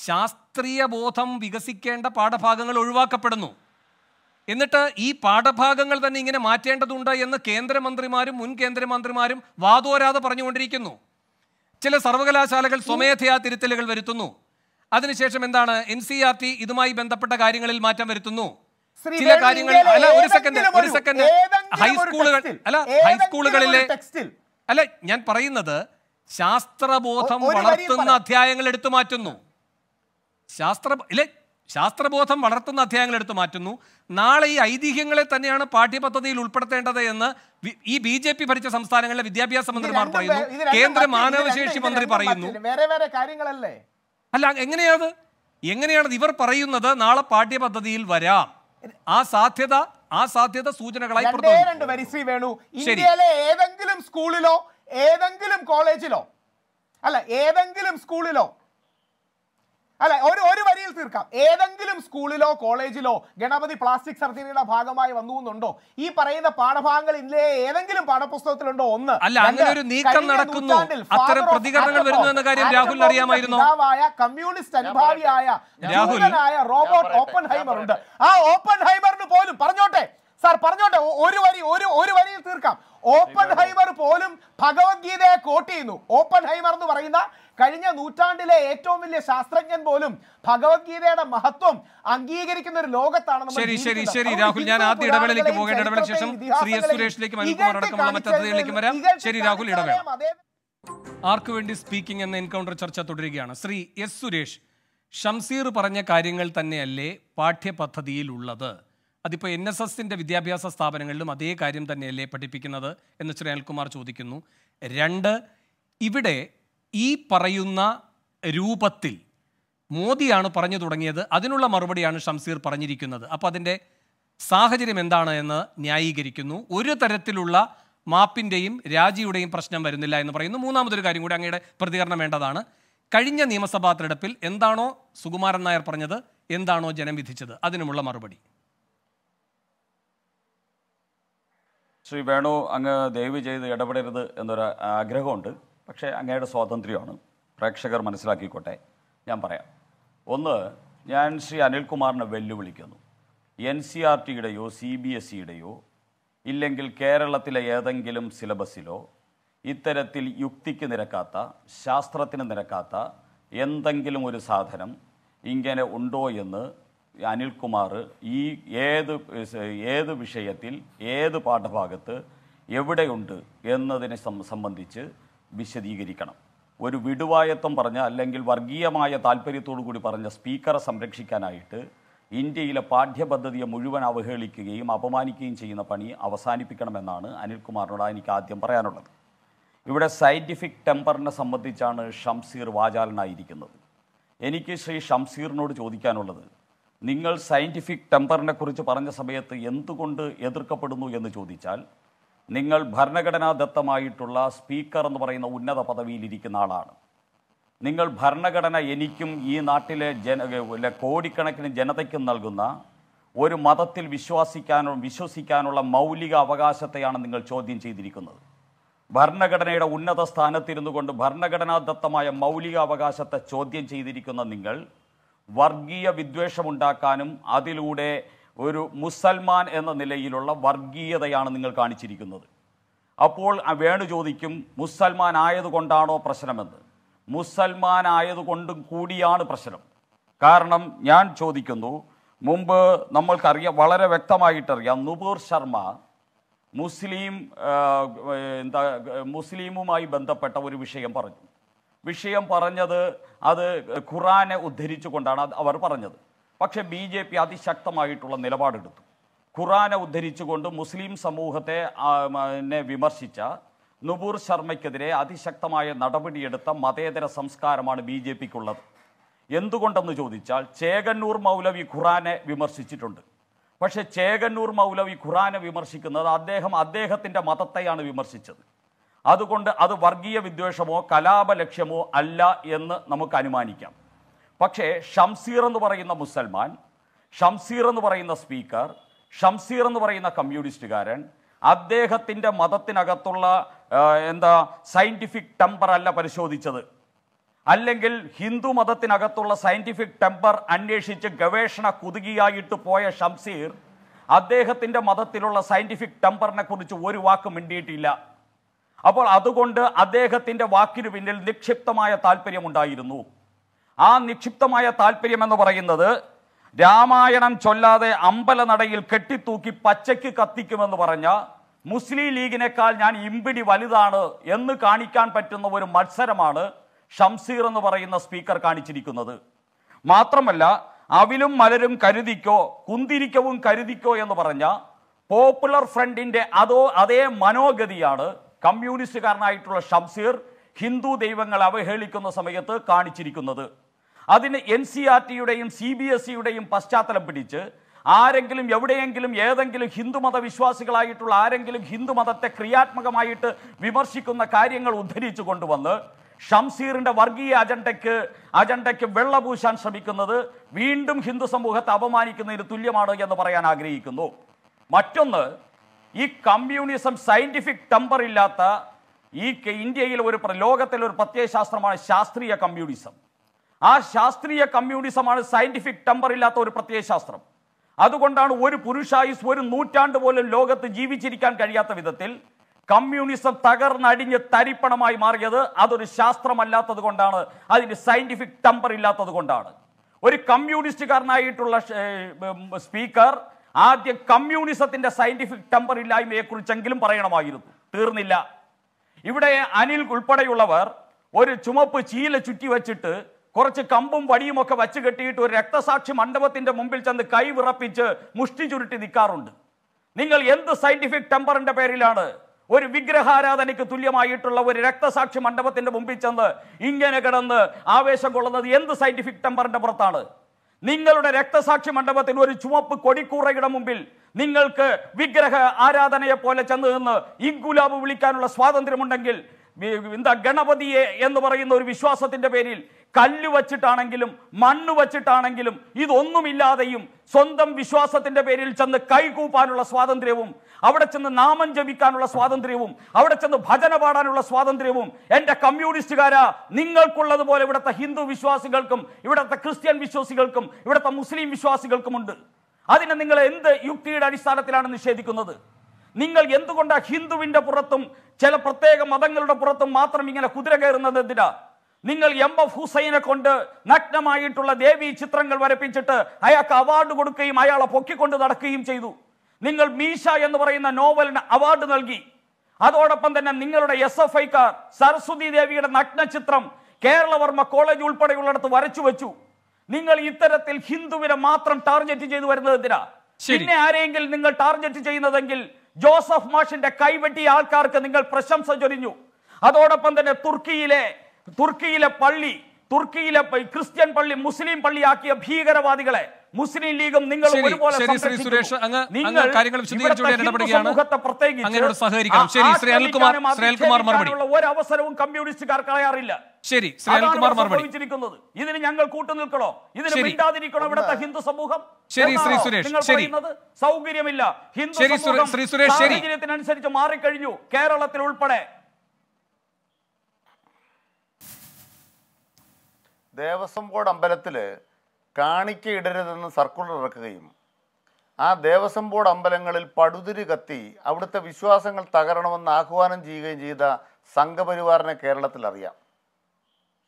ശാസ്ത്രീയ ബോധം വികസിക്കേണ്ട പാഠഭാഗങ്ങൾ ഒഴിവാക്കപ്പെടുന്നു, എന്നിട്ട് ഈ പാഠഭാഗങ്ങൾ തന്നെ ഇങ്ങനെ മാറ്റേണ്ടതുണ്ട് എന്ന് കേന്ദ്രമന്ത്രിമാരും മുൻ കേന്ദ്രമന്ത്രിമാരും വാദോരാതെ പറഞ്ഞുകൊണ്ടിരിക്കുന്നു. ചില സർവകലാശാലകൾ സ്വമേധയാ തിരുത്തലുകൾ വരുത്തുന്നു. അതിനുശേഷം എന്താണ്, എൻ സി ആർ ടി ഇതുമായി ബന്ധപ്പെട്ട കാര്യങ്ങളിൽ മാറ്റം വരുത്തുന്നു. ചില കാര്യങ്ങൾ അല്ല ഒരു സെക്കൻഡ് ഒരു സെക്കൻഡ് ഹൈസ്കൂളുകൾ അല്ല ഹൈസ്കൂളുകളിലെ അല്ല ഞാൻ പറയുന്നത് ശാസ്ത്രബോധം വളർത്തുന്ന അധ്യായങ്ങൾ എടുത്തു മാറ്റുന്നു. ശാസ്ത്ര ഇല്ലേ ശാസ്ത്രബോധം വളർത്തുന്ന അധ്യായങ്ങൾ എടുത്തു മാറ്റുന്നു. നാളെ ഈ ഐതിഹ്യങ്ങളെ തന്നെയാണ് പാഠ്യപദ്ധതിയിൽ ഉൾപ്പെടുത്തേണ്ടത് എന്ന് ഈ ബി ജെ പി ഭരിച്ച സംസ്ഥാനങ്ങളിലെ വിദ്യാഭ്യാസ മന്ത്രിമാർ പറയുന്നു, കേന്ദ്ര മാനവശേഷി മന്ത്രി പറയുന്നു. അല്ല എങ്ങനെയാത് എങ്ങനെയാണത് ഇവർ പറയുന്നത്? നാളെ പാഠ്യപദ്ധതിയിൽ വരാം ആ സാധ്യത, ആ സാധ്യത സൂചനകളായി ഏതെങ്കിലും സ്കൂളിലോ ഏതെങ്കിലും കോളേജിലോ അല്ല ഏതെങ്കിലും സ്കൂളിലോ അല്ല ഒരു ഒരു വരിയിൽ തീർക്കാം. ഏതെങ്കിലും സ്കൂളിലോ കോളേജിലോ ഗണപതി പ്ലാസ്റ്റിക് സർജറിയുടെ ഭാഗമായി വന്നു എന്നുണ്ടോ? ഈ പറയുന്ന പാഠഭാഗങ്ങൾ ഇല്ലേ ഏതെങ്കിലും പാഠപുസ്തകത്തിലുണ്ടോ? ഒന്ന് അല്ല അങ്ങനെ ഒരു നീക്കം നടക്കുന്നു, അത്തരം പ്രതികരണങ്ങൾ വരുന്നു എന്ന കാര്യം രാഹുൽ അറിയാമായിരുന്നു. കമ്മ്യൂണിസ്റ്റ് അനുഭാവിയായ രാഹുലനായ റോബർട്ട് ഓപ്പൺഹൈമർ ഉണ്ട്. ആ ഓപ്പൺഹൈമറിന് പോലും പറഞ്ഞോട്ടെ സാർ പറഞ്ഞോട്ടെ ഒരു വരി ഒരു ഒരു വരിയിൽ തീർക്കാം. ഓപ്പൺഹൈമർ പോലും ഭഗവത്ഗീതയെ കോട്ട് ചെയ്യുന്നു. ഓപ്പൺഹൈമർ എന്ന് പറയുന്ന കഴിഞ്ഞ നൂറ്റാണ്ടിലെ ഏറ്റവും വലിയ ശാസ്ത്രജ്ഞൻ പോലും ഭഗവത്ഗീതയുടെ മഹത്വം അംഗീകരിക്കുന്ന ഒരു ലോകത്താണ് നമ്മൾ. ശരി ശരി ശരി രാഹുൽ, ഞാൻ ആദ്യ ഇടവേളയിലേക്ക് പോകേണ്ട. ഇടവേള ശേഷം ശ്രീ സുരേഷിലേക്ക് മറ്റു വരാം. ശരി രാഹുൽ, ഇടവേള. ആർക്കു വേണ്ടി സ്പീക്കിംഗ് എന്ന എൻകൗണ്ടർ ചർച്ച തുടരുകയാണ്. ശ്രീ എസ് സുരേഷ്, ഷംസീർ പറഞ്ഞ കാര്യങ്ങൾ തന്നെയല്ലേ പാഠ്യപദ്ധതിയിലുള്ളത്? അതിപ്പോൾ എൻ എസ് എസിൻ്റെ വിദ്യാഭ്യാസ സ്ഥാപനങ്ങളിലും അതേ കാര്യം തന്നെയല്ലേ പഠിപ്പിക്കുന്നത് എന്ന് ശ്രീ അനിൽകുമാർ ചോദിക്കുന്നു. രണ്ട്, ഇവിടെ ഈ പറയുന്ന രൂപത്തിൽ മോദിയാണ് പറഞ്ഞു തുടങ്ങിയത്, അതിനുള്ള മറുപടിയാണ് ഷംസീർ പറഞ്ഞിരിക്കുന്നത്. അപ്പോൾ അതിൻ്റെ സാഹചര്യം എന്താണ് എന്ന് ന്യായീകരിക്കുന്നു. ഒരു തരത്തിലുള്ള മാപ്പിൻ്റെയും രാജിയുടെയും പ്രശ്നം വരുന്നില്ല എന്ന് പറയുന്നു. മൂന്നാമതൊരു കാര്യം കൂടി അങ്ങയുടെ പ്രതികരണം വേണ്ടതാണ്. കഴിഞ്ഞ നിയമസഭാ തെരഞ്ഞെടുപ്പിൽ എന്താണോ സുകുമാരൻ നായർ പറഞ്ഞത്, എന്താണോ ജനം വിധിച്ചത്, അതിനുമുള്ള മറുപടി. ശ്രീ വേണു, അങ്ങ് ദയവ് ചെയ്ത് ഇടപെടരുത് എന്നൊരു ആഗ്രഹമുണ്ട്, പക്ഷേ അങ്ങയുടെ സ്വാതന്ത്ര്യമാണ്, പ്രേക്ഷകർ മനസ്സിലാക്കിക്കോട്ടെ. ഞാൻ പറയാം. ഒന്ന്, ഞാൻ ശ്രീ അനിൽകുമാറിനെ വെല്ലുവിളിക്കുന്നു. എൻ സി ആർ ടിയുടെയോ സി ബി എസ് സിയുടെയോ ഇല്ലെങ്കിൽ കേരളത്തിലെ ഏതെങ്കിലും സിലബസിലോ ഇത്തരത്തിൽ യുക്തിക്ക് നിരക്കാത്ത, ശാസ്ത്രത്തിന് നിരക്കാത്ത എന്തെങ്കിലും ഒരു സാധനം ഇങ്ങനെ ഉണ്ടോ എന്ന് അനിൽകുമാർ ഈ ഏത് ഏത് വിഷയത്തിൽ ഏത് പാഠഭാഗത്ത് എവിടെയുണ്ട് എന്നതിനെ സംബന്ധിച്ച് വിശദീകരിക്കണം. ഒരു വിടുവായത്വം പറഞ്ഞ അല്ലെങ്കിൽ വർഗീയമായ താല്പര്യത്തോടു കൂടി പറഞ്ഞ സ്പീക്കറെ സംരക്ഷിക്കാനായിട്ട് ഇന്ത്യയിലെ പാഠ്യപദ്ധതിയെ മുഴുവൻ അവഹേളിക്കുകയും അപമാനിക്കുകയും ചെയ്യുന്ന പണി അവസാനിപ്പിക്കണമെന്നാണ് അനിൽകുമാറിനോട് എനിക്ക് ആദ്യം പറയാനുള്ളത്. ഇവിടെ സയൻറ്റിഫിക് ടെമ്പറിനെ സംബന്ധിച്ചാണ് ഷംസീർ വാചാലനായിരിക്കുന്നത്. എനിക്ക് ശ്രീ ഷംസീറിനോട് ചോദിക്കാനുള്ളത്, നിങ്ങൾ സയൻറ്റിഫിക് ടെമ്പറിനെ കുറിച്ച് പറഞ്ഞ സമയത്ത് എന്തുകൊണ്ട് എതിർക്കപ്പെടുന്നു എന്ന് ചോദിച്ചാൽ, നിങ്ങൾ ഭരണഘടനാദത്തമായിട്ടുള്ള സ്പീക്കർ എന്ന് പറയുന്ന ഉന്നത പദവിയിലിരിക്കുന്ന ആളാണ്. നിങ്ങൾ ഭരണഘടന എനിക്കും ഈ നാട്ടിലെ ജന കോടിക്കണക്കിന് ജനതയ്ക്കും നൽകുന്ന ഒരു മതത്തിൽ വിശ്വസിക്കാനോ വിശ്വസിക്കാനുള്ള മൗലിക അവകാശത്തെയാണ് നിങ്ങൾ ചോദ്യം ചെയ്തിരിക്കുന്നത്. ഭരണഘടനയുടെ ഉന്നത സ്ഥാനത്തിരുന്നു കൊണ്ട് ഭരണഘടനാദത്തമായ മൗലിക അവകാശത്തെ ചോദ്യം ചെയ്തിരിക്കുന്ന നിങ്ങൾ വർഗീയ വിദ്വേഷമുണ്ടാക്കാനും അതിലൂടെ ഒരു മുസൽമാൻ എന്ന നിലയിലുള്ള വർഗീയതയാണ് നിങ്ങൾ കാണിച്ചിരിക്കുന്നത്. അപ്പോൾ വേണു ചോദിക്കും, മുസൽമാൻ ആയതുകൊണ്ടാണോ പ്രശ്നമെന്ന്. Musalman Ayadu Kondum Kudiana Prasram. Karnam Yan Chodikundo, Mumba Namal Karya Valara Vecta Maiter, Yanubur Sharma, Muslim the Muslimumai Banda Patavari Vishayam Paraj. Vishayam Paranjada other Kurane Udhirichu Kondana our Paranjada. Paksha B J P Adi Shakta Maitula Nelabadu. Kurana Udhirichukondu Muslim Samuhate Vimarsicha. Nubur Sharmakadre, Adi Shaktamaya, Natabadi Edata, Matera Samskaram, B J P Kulat. Yendukontam Jodichal, Cheganur Maulavi Kurane, Vimersichitund. But a Cheganur Maulavi Kurane, Vimersikana, Adeham Adehat in the Matatayan Vimersichan. Adukonda, Adu Vargia Vidushamo, Kalaba Lekshamo, Allah Yen Namakanimanika. Pakshe, Shamsir and the Varina Musalman, Shamsir and the Varina Speaker, Shamsir and the Varina Communist Garan. അദ്ദേഹത്തിന്റെ മതത്തിനകത്തുള്ള എന്താ scientific temper അല്ല പരിശോധിച്ചത് അല്ലെങ്കിൽ Hindu മതത്തിനകത്തുള്ള scientific temper അന്വേഷിച്ച് ഗവേഷണ കുതുകിയായിട്ട് പോയ ഷംസീർ അദ്ദേഹത്തിന്റെ മതത്തിലുള്ള scientific ടെമ്പറിനെക്കുറിച്ച് ഒരു വാക്ക് മിണ്ടിയിട്ടില്ല അപ്പോൾ അതുകൊണ്ട് അദ്ദേഹത്തിന്റെ വാക്കിനു പിന്നിൽ നിക്ഷിപ്തമായ താൽപര്യം ഉണ്ടായിരുന്നു ആ നിക്ഷിപ്തമായ താൽപര്യം എന്ന് പറയുന്നത് രാമായണം ചൊല്ലാതെ അമ്പലനടയിൽ കെട്ടിത്തൂക്കി പച്ചയ്ക്ക് കത്തിക്കുമെന്ന് പറഞ്ഞ മുസ്ലിം ലീഗിനേക്കാൾ ഞാൻ ഇമ്പിടി വലുതാണ് എന്ന് കാണിക്കാൻ പറ്റുന്ന ഒരു മത്സരമാണ് ഷംസീർ എന്ന് പറയുന്ന സ്പീക്കർ കാണിച്ചിരിക്കുന്നത് മാത്രമല്ല അവിലും മലരും കരുതിക്കോ കുന്തിരിക്കവും കരുതിക്കോ എന്ന് പറഞ്ഞ പോപ്പുലർ ഫ്രണ്ടിന്റെ അതോ അതേ മനോഗതിയാണ് കമ്മ്യൂണിസ്റ്റുകാരനായിട്ടുള്ള ഷംസീർ ഹിന്ദു ദൈവങ്ങളെ അവഹേളിക്കുന്ന സമയത്ത് കാണിച്ചിരിക്കുന്നത് അതിനെ N C R T-യുടെയും C B S E-യുടെയും പശ്ചാത്തലം പിടിച്ച് ആരെങ്കിലും എവിടെയെങ്കിലും ഏതെങ്കിലും ഹിന്ദുമത വിശ്വാസികളായിട്ടുള്ള ആരെങ്കിലും ഹിന്ദുമതത്തെ ക്രിയാത്മകമായിട്ട് വിമർശിക്കുന്ന കാര്യങ്ങൾ ഉദ്ധരിച്ചു കൊണ്ടുവന്ന് ഷംസീറിന്റെ വർഗീയ അജണ്ടയ്ക്ക് അജണ്ടയ്ക്ക് വെള്ളപൂശാൻ ശ്രമിക്കുന്നത് വീണ്ടും ഹിന്ദു സമൂഹത്തെ അപമാനിക്കുന്നതിന് തുല്യമാണ് എന്ന് പറയാൻ ആഗ്രഹിക്കുന്നു മറ്റൊന്ന് ഈ കമ്മ്യൂണിസം സയന്റിഫിക് ടെമ്പർ ഇല്ലാത്ത ഈ ഇന്ത്യയിൽ ഒരു ലോകത്തിലെ ഒരു പ്രത്യയശാസ്ത്രമാണ് ശാസ്ത്രീയ കമ്മ്യൂണിസം ആ ശാസ്ത്രീയ കമ്മ്യൂണിസമാണ് സയന്റിഫിക് ടെമ്പർ ഇല്ലാത്ത ഒരു പ്രത്യയശാസ്ത്രം അതുകൊണ്ടാണ് ഒരു പുരുഷായുസ് ഒരു നൂറ്റാണ്ട് പോലും ലോകത്ത് ജീവിച്ചിരിക്കാൻ കഴിയാത്ത വിധത്തിൽ കമ്മ്യൂണിസം തകർന്നടിഞ്ഞ് തരിപ്പണമായി മാറിയത് അതൊരു ശാസ്ത്രമല്ലാത്തതുകൊണ്ടാണ് അതിന് സയന്റിഫിക് ടെമ്പർ ഇല്ലാത്തതുകൊണ്ടാണ് ഒരു കമ്മ്യൂണിസ്റ്റുകാരനായിട്ടുള്ള സ്പീക്കർ ആദ്യം കമ്മ്യൂണിസത്തിന്റെ സയന്റിഫിക് ടെമ്പർ ഇല്ലായ്മയെക്കുറിച്ചെങ്കിലും പറയണമായിരുന്നു തീർന്നില്ല ഇവിടെ അനിൽ ഉൾപ്പെടെയുള്ളവർ ഒരു ചുമപ്പ് ചീല ചുറ്റി വെച്ചിട്ട് കുറച്ച് കമ്പും വടിയും ഒക്കെ വെച്ച് കെട്ടിയിട്ട് ഒരു രക്തസാക്ഷി മണ്ഡപത്തിന്റെ മുമ്പിൽ ചെന്ന് കൈ വിറപ്പിച്ച് മുഷ്ടി ചുരുട്ടി നിൽക്കാറുണ്ട് നിങ്ങൾ എന്ത് സയന്റിഫിക് ടെമ്പറിന്റെ പേരിലാണ് ഒരു വിഗ്രഹാരാധനയ്ക്ക് തുല്യമായിട്ടുള്ള ഒരു രക്തസാക്ഷി മണ്ഡപത്തിന്റെ മുമ്പിൽ ചെന്ന് ഇങ്ങനെ കിടന്ന് ആവേശം കൊള്ളുന്നത് എന്ത് സയന്റിഫിക് ടെമ്പറിന്റെ പുറത്താണ് നിങ്ങളുടെ രക്തസാക്ഷി മണ്ഡപത്തിന് ഒരു ചുമപ്പ് കൊടിക്കൂറയുടെ മുമ്പിൽ നിങ്ങൾക്ക് വിഗ്രഹ ആരാധനയെ പോലെ ചെന്ന് നിന്ന് ഇംഗുലാബ് വിളിക്കാനുള്ള സ്വാതന്ത്ര്യമുണ്ടെങ്കിൽ എന്താ ഗണപതിയെ എന്ന് പറയുന്ന ഒരു വിശ്വാസത്തിന്റെ പേരിൽ കല്ല് വച്ചിട്ടാണെങ്കിലും മണ്ണ് വച്ചിട്ടാണെങ്കിലും ഇതൊന്നുമില്ലാതെയും സ്വന്തം വിശ്വാസത്തിന്റെ പേരിൽ ചെന്ന് കൈകൂപ്പാനുള്ള സ്വാതന്ത്ര്യവും അവിടെ ചെന്ന് നാമം ജപിക്കാനുള്ള സ്വാതന്ത്ര്യവും അവിടെ ചെന്ന് ഭജന പാടാനുള്ള സ്വാതന്ത്ര്യവും എൻ്റെ കമ്മ്യൂണിസ്റ്റുകാരാ നിങ്ങൾക്കുള്ളതുപോലെ ഇവിടുത്തെ ഹിന്ദു വിശ്വാസികൾക്കും ഇവിടുത്തെ ക്രിസ്ത്യൻ വിശ്വാസികൾക്കും ഇവിടുത്തെ മുസ്ലിം വിശ്വാസികൾക്കുമുണ്ട് അതിനെ നിങ്ങൾ എന്ത് യുക്തിയുടെ അടിസ്ഥാനത്തിലാണ് നിഷേധിക്കുന്നത് നിങ്ങൾ എന്തുകൊണ്ടാണ് ഹിന്ദുവിന്റെ പുറത്തും ചില പ്രത്യേക മതങ്ങളുടെ പുറത്തും മാത്രം ഇങ്ങനെ കുതിര കയറുന്നത് എന്തിനാ നിങ്ങൾ എംഎഫ് ഹുസൈനെ കൊണ്ട് നഗ്നമായിട്ടുള്ള ദേവി ചിത്രങ്ങൾ വരപ്പിച്ചിട്ട് അയാൾക്ക് അവാർഡ് കൊടുക്കുകയും അയാളെ പൊക്കിക്കൊണ്ട് നടക്കുകയും ചെയ്തു നിങ്ങൾ മീശ എന്ന് പറയുന്ന നോവലിന് അവാർഡ് നൽകി അതോടൊപ്പം തന്നെ നിങ്ങളുടെ എസ് എഫ് ഐക്കാർ സരസ്വതി ദേവിയുടെ നഗ്ന ചിത്രം കേരളവർമ്മ കോളേജ് ഉൾപ്പെടെയുള്ളിടത്ത് വരച്ചു വെച്ചു നിങ്ങൾ ഇത്തരത്തിൽ ഹിന്ദുവിനെ മാത്രം ടാർഗറ്റ് ചെയ്തു വരുന്നത് എന്തിനാ പിന്നെ ആരെയെങ്കിലും നിങ്ങൾ ടാർഗറ്റ് ചെയ്യുന്നതെങ്കിൽ ജോസഫ് മാഷിന്റെ കൈവെട്ടിയ ആൾക്കാർക്ക് നിങ്ങൾ പ്രശംസ ചൊരിഞ്ഞു അതോടൊപ്പം തന്നെ തുർക്കിയിലെ തുർക്കിയിലെ പള്ളി തുർക്കിയിലെ ക്രിസ്ത്യൻ പള്ളി മുസ്ലിം പള്ളിയാക്കിയ ഭീകരവാദികളെ മുസ്ലിം ലീഗും നിങ്ങൾ ഒരുപോലെ ഒരവസരവും കമ്മ്യൂണിസ്റ്റുകാർ കളയാറില്ല ഇതിന് ഞങ്ങൾ കൂട്ടുനിൽക്കണോ ഇതിന് മിണ്ടാതിരിക്കണോ ഇവിടുത്തെ ഹിന്ദു സമൂഹം സൗകര്യമില്ല ഹിന്ദു സാഹചര്യത്തിനനുസരിച്ച് മാറിക്കഴിഞ്ഞു കേരളത്തിൽ ഉൾപ്പെടെ ദേവസ്വം ബോർഡ് അമ്പലത്തിൽ കാണിക്ക ഇടരുതെന്ന് സർക്കുലർ ഇറക്കുകയും ആ ദേവസ്വം ബോർഡ് അമ്പലങ്ങളിൽ പടുതിരി കത്തി അവിടുത്തെ വിശ്വാസങ്ങൾ തകരണമെന്ന് ആഹ്വാനം ചെയ്യുകയും ചെയ്ത സംഘപരിവാറിനെ കേരളത്തിൽ അറിയാം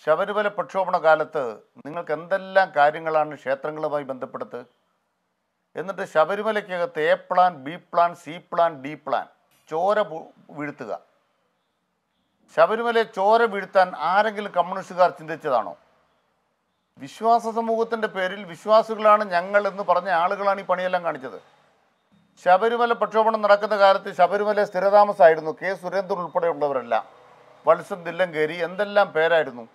ശബരിമല പ്രക്ഷോഭണ കാലത്ത് നിങ്ങൾക്ക് എന്തെല്ലാം കാര്യങ്ങളാണ് ക്ഷേത്രങ്ങളുമായി ബന്ധപ്പെടുത്ത്? എന്നിട്ട് ശബരിമലയ്ക്കകത്ത് A plan, B plan, C plan, D plan ചോര വീഴ്ത്തുക. ശബരിമലയെ ചോര വീഴ്ത്താൻ ആരെങ്കിലും കമ്മ്യൂണിസ്റ്റുകാർ ചിന്തിച്ചതാണോ? വിശ്വാസ സമൂഹത്തിൻ്റെ പേരിൽ വിശ്വാസികളാണ് ഞങ്ങൾ എന്ന് പറഞ്ഞ ആളുകളാണ് ഈ പണിയെല്ലാം കാണിച്ചത്. ശബരിമല പ്രക്ഷോഭണം നടക്കുന്ന കാലത്ത് ശബരിമല സ്ഥിരതാമസമായിരുന്നു. കെ സുരേന്ദ്രൻ ഉൾപ്പെടെയുള്ളവരെല്ലാം വത്സൻ തില്ലങ്കേരി എന്തെല്ലാം പേരായിരുന്നു.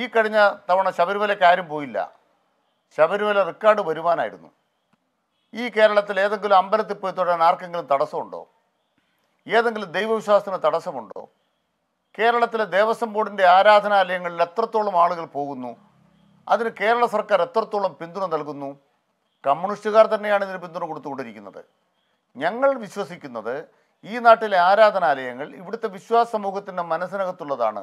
ഈ കഴിഞ്ഞ തവണ ശബരിമലയ്ക്ക് ആരും പോയില്ല. ശബരിമല റെക്കോർഡ് വരുമാനമായിരുന്നു. ഈ കേരളത്തിൽ ഏതെങ്കിലും അമ്പലത്തിൽ പോയി തൊഴാൻ ആർക്കെങ്കിലും തടസ്സമുണ്ടോ? ഏതെങ്കിലും ദൈവവിശ്വാസത്തിന് തടസ്സമുണ്ടോ? കേരളത്തിലെ ദേവസ്വം ബോർഡിൻ്റെ ആരാധനാലയങ്ങളിൽ എത്രത്തോളം ആളുകൾ പോകുന്നു? അതിന് കേരള സർക്കാർ എത്രത്തോളം പിന്തുണ നൽകുന്നു? കമ്മ്യൂണിസ്റ്റുകാർ തന്നെയാണ് ഇതിന് പിന്തുണ കൊടുത്തുകൊണ്ടിരിക്കുന്നത്. ഞങ്ങൾ വിശ്വസിക്കുന്നത് ഈ നാട്ടിലെ ആരാധനാലയങ്ങൾ ഇവിടുത്തെ വിശ്വാസ സമൂഹത്തിൻ്റെ മനസ്സിനകത്തുള്ളതാണ്.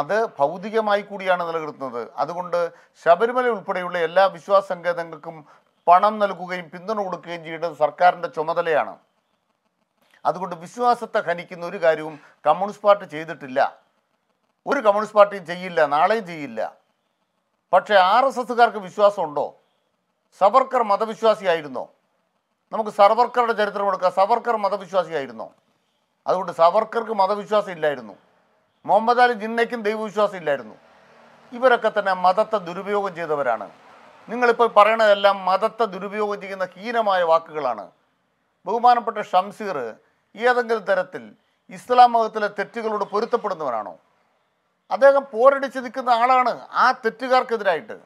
അത് ഭൗതികമായി കൂടിയാണ് നിലനിർത്തുന്നത്. അതുകൊണ്ട് ശബരിമല ഉൾപ്പെടെയുള്ള എല്ലാ വിശ്വാസ സങ്കേതങ്ങൾക്കും പണം നൽകുകയും പിന്തുണ കൊടുക്കുകയും ചെയ്യേണ്ടത് സർക്കാരിൻ്റെ ചുമതലയാണ്. അതുകൊണ്ട് വിശ്വാസത്തെ ഹനിക്കുന്ന ഒരു കാര്യവും കമ്മ്യൂണിസ്റ്റ് പാർട്ടി ചെയ്തിട്ടില്ല. ഒരു കമ്മ്യൂണിസ്റ്റ് പാർട്ടിയും ചെയ്യില്ല, നാളെയും ചെയ്യില്ല. പക്ഷേ ആർ എസ് എസുകാർക്ക് വിശ്വാസമുണ്ടോ? സവർക്കർ മതവിശ്വാസിയായിരുന്നോ? നമുക്ക് സവർക്കറുടെ ചരിത്രം എടുക്കാം. സവർക്കർ മതവിശ്വാസിയായിരുന്നോ? അതുകൊണ്ട് സവർക്കർക്ക് മതവിശ്വാസം ഇല്ലായിരുന്നു. മുഹമ്മദ് അലി ജിന്നയ്ക്കും ദൈവവിശ്വാസം ഇല്ലായിരുന്നു. ഇവരൊക്കെ തന്നെ മതത്തെ ദുരുപയോഗം ചെയ്തവരാണ്. നിങ്ങളിപ്പോൾ പറയണതെല്ലാം മതത്തെ ദുരുപയോഗം ചെയ്യുന്ന ഹീനമായ വാക്കുകളാണ്. ബഹുമാനപ്പെട്ട ഷംസീർ ഏതെങ്കിലും തരത്തിൽ ഇസ്ലാം മതത്തിലെ തെറ്റുകളോട് പൊരുത്തപ്പെടുന്നവനാണോ? അദ്ദേഹം പോരടിച്ച് നിൽക്കുന്ന ആളാണ് ആ തെറ്റുകാർക്കെതിരായിട്ട്.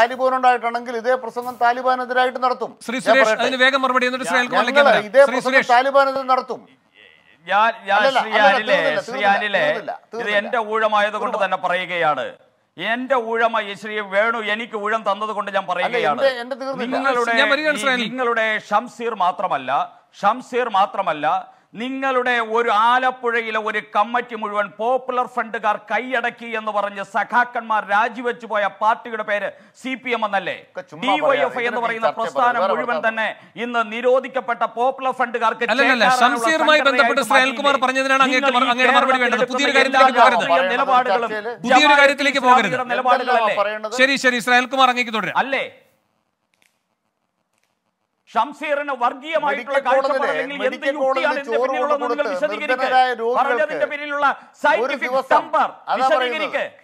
താലിബാനായിട്ടാണെങ്കിൽ ഇതേ പ്രസംഗം താലിബാനെതിരായിട്ട് നടത്തും. ഇതേ പ്രസംഗം താലിബാനെതിരെ നടത്തും. ഞാൻ ഇത് എന്റെ ഊഴമായത് കൊണ്ട് തന്നെ പറയുകയാണ്. എന്റെ ഊഴം ശ്രീ വേണു എനിക്ക് ഊഴം തന്നത് കൊണ്ട് ഞാൻ പറയുകയാണ്. നിങ്ങളുടെ ഷംസീർ മാത്രമല്ല ഷംസീർ മാത്രമല്ല നിങ്ങളുടെ ഒരു ആലപ്പുഴയിലെ ഒരു കമ്മിറ്റി മുഴുവൻ പോപ്പുലർ ഫ്രണ്ടുകാർ കൈയടക്കി എന്ന് പറഞ്ഞ് സഖാക്കന്മാർ രാജിവെച്ചു പോയ പാർട്ടിയുടെ പേര് സി പി എം എന്നല്ലേ? ഡിവൈഎഫ്ഐ എന്ന് പറയുന്ന പ്രസ്ഥാനം മുഴുവൻ തന്നെ ഇന്ന് നിരോധിക്കപ്പെട്ട പോപ്പുലർ ഫ്രണ്ടുകാർക്ക് നിലപാടുകളും അല്ലേ? ഷംസീറിന് വർഗീയമായിട്ടുള്ള കാഴ്ചപ്പാടുകൾ എന്ത് യുക്തിയാണ് ഇതിന്റെ പിന്നിലുള്ളത് നിങ്ങൾ വിശദീകരിക്കുക.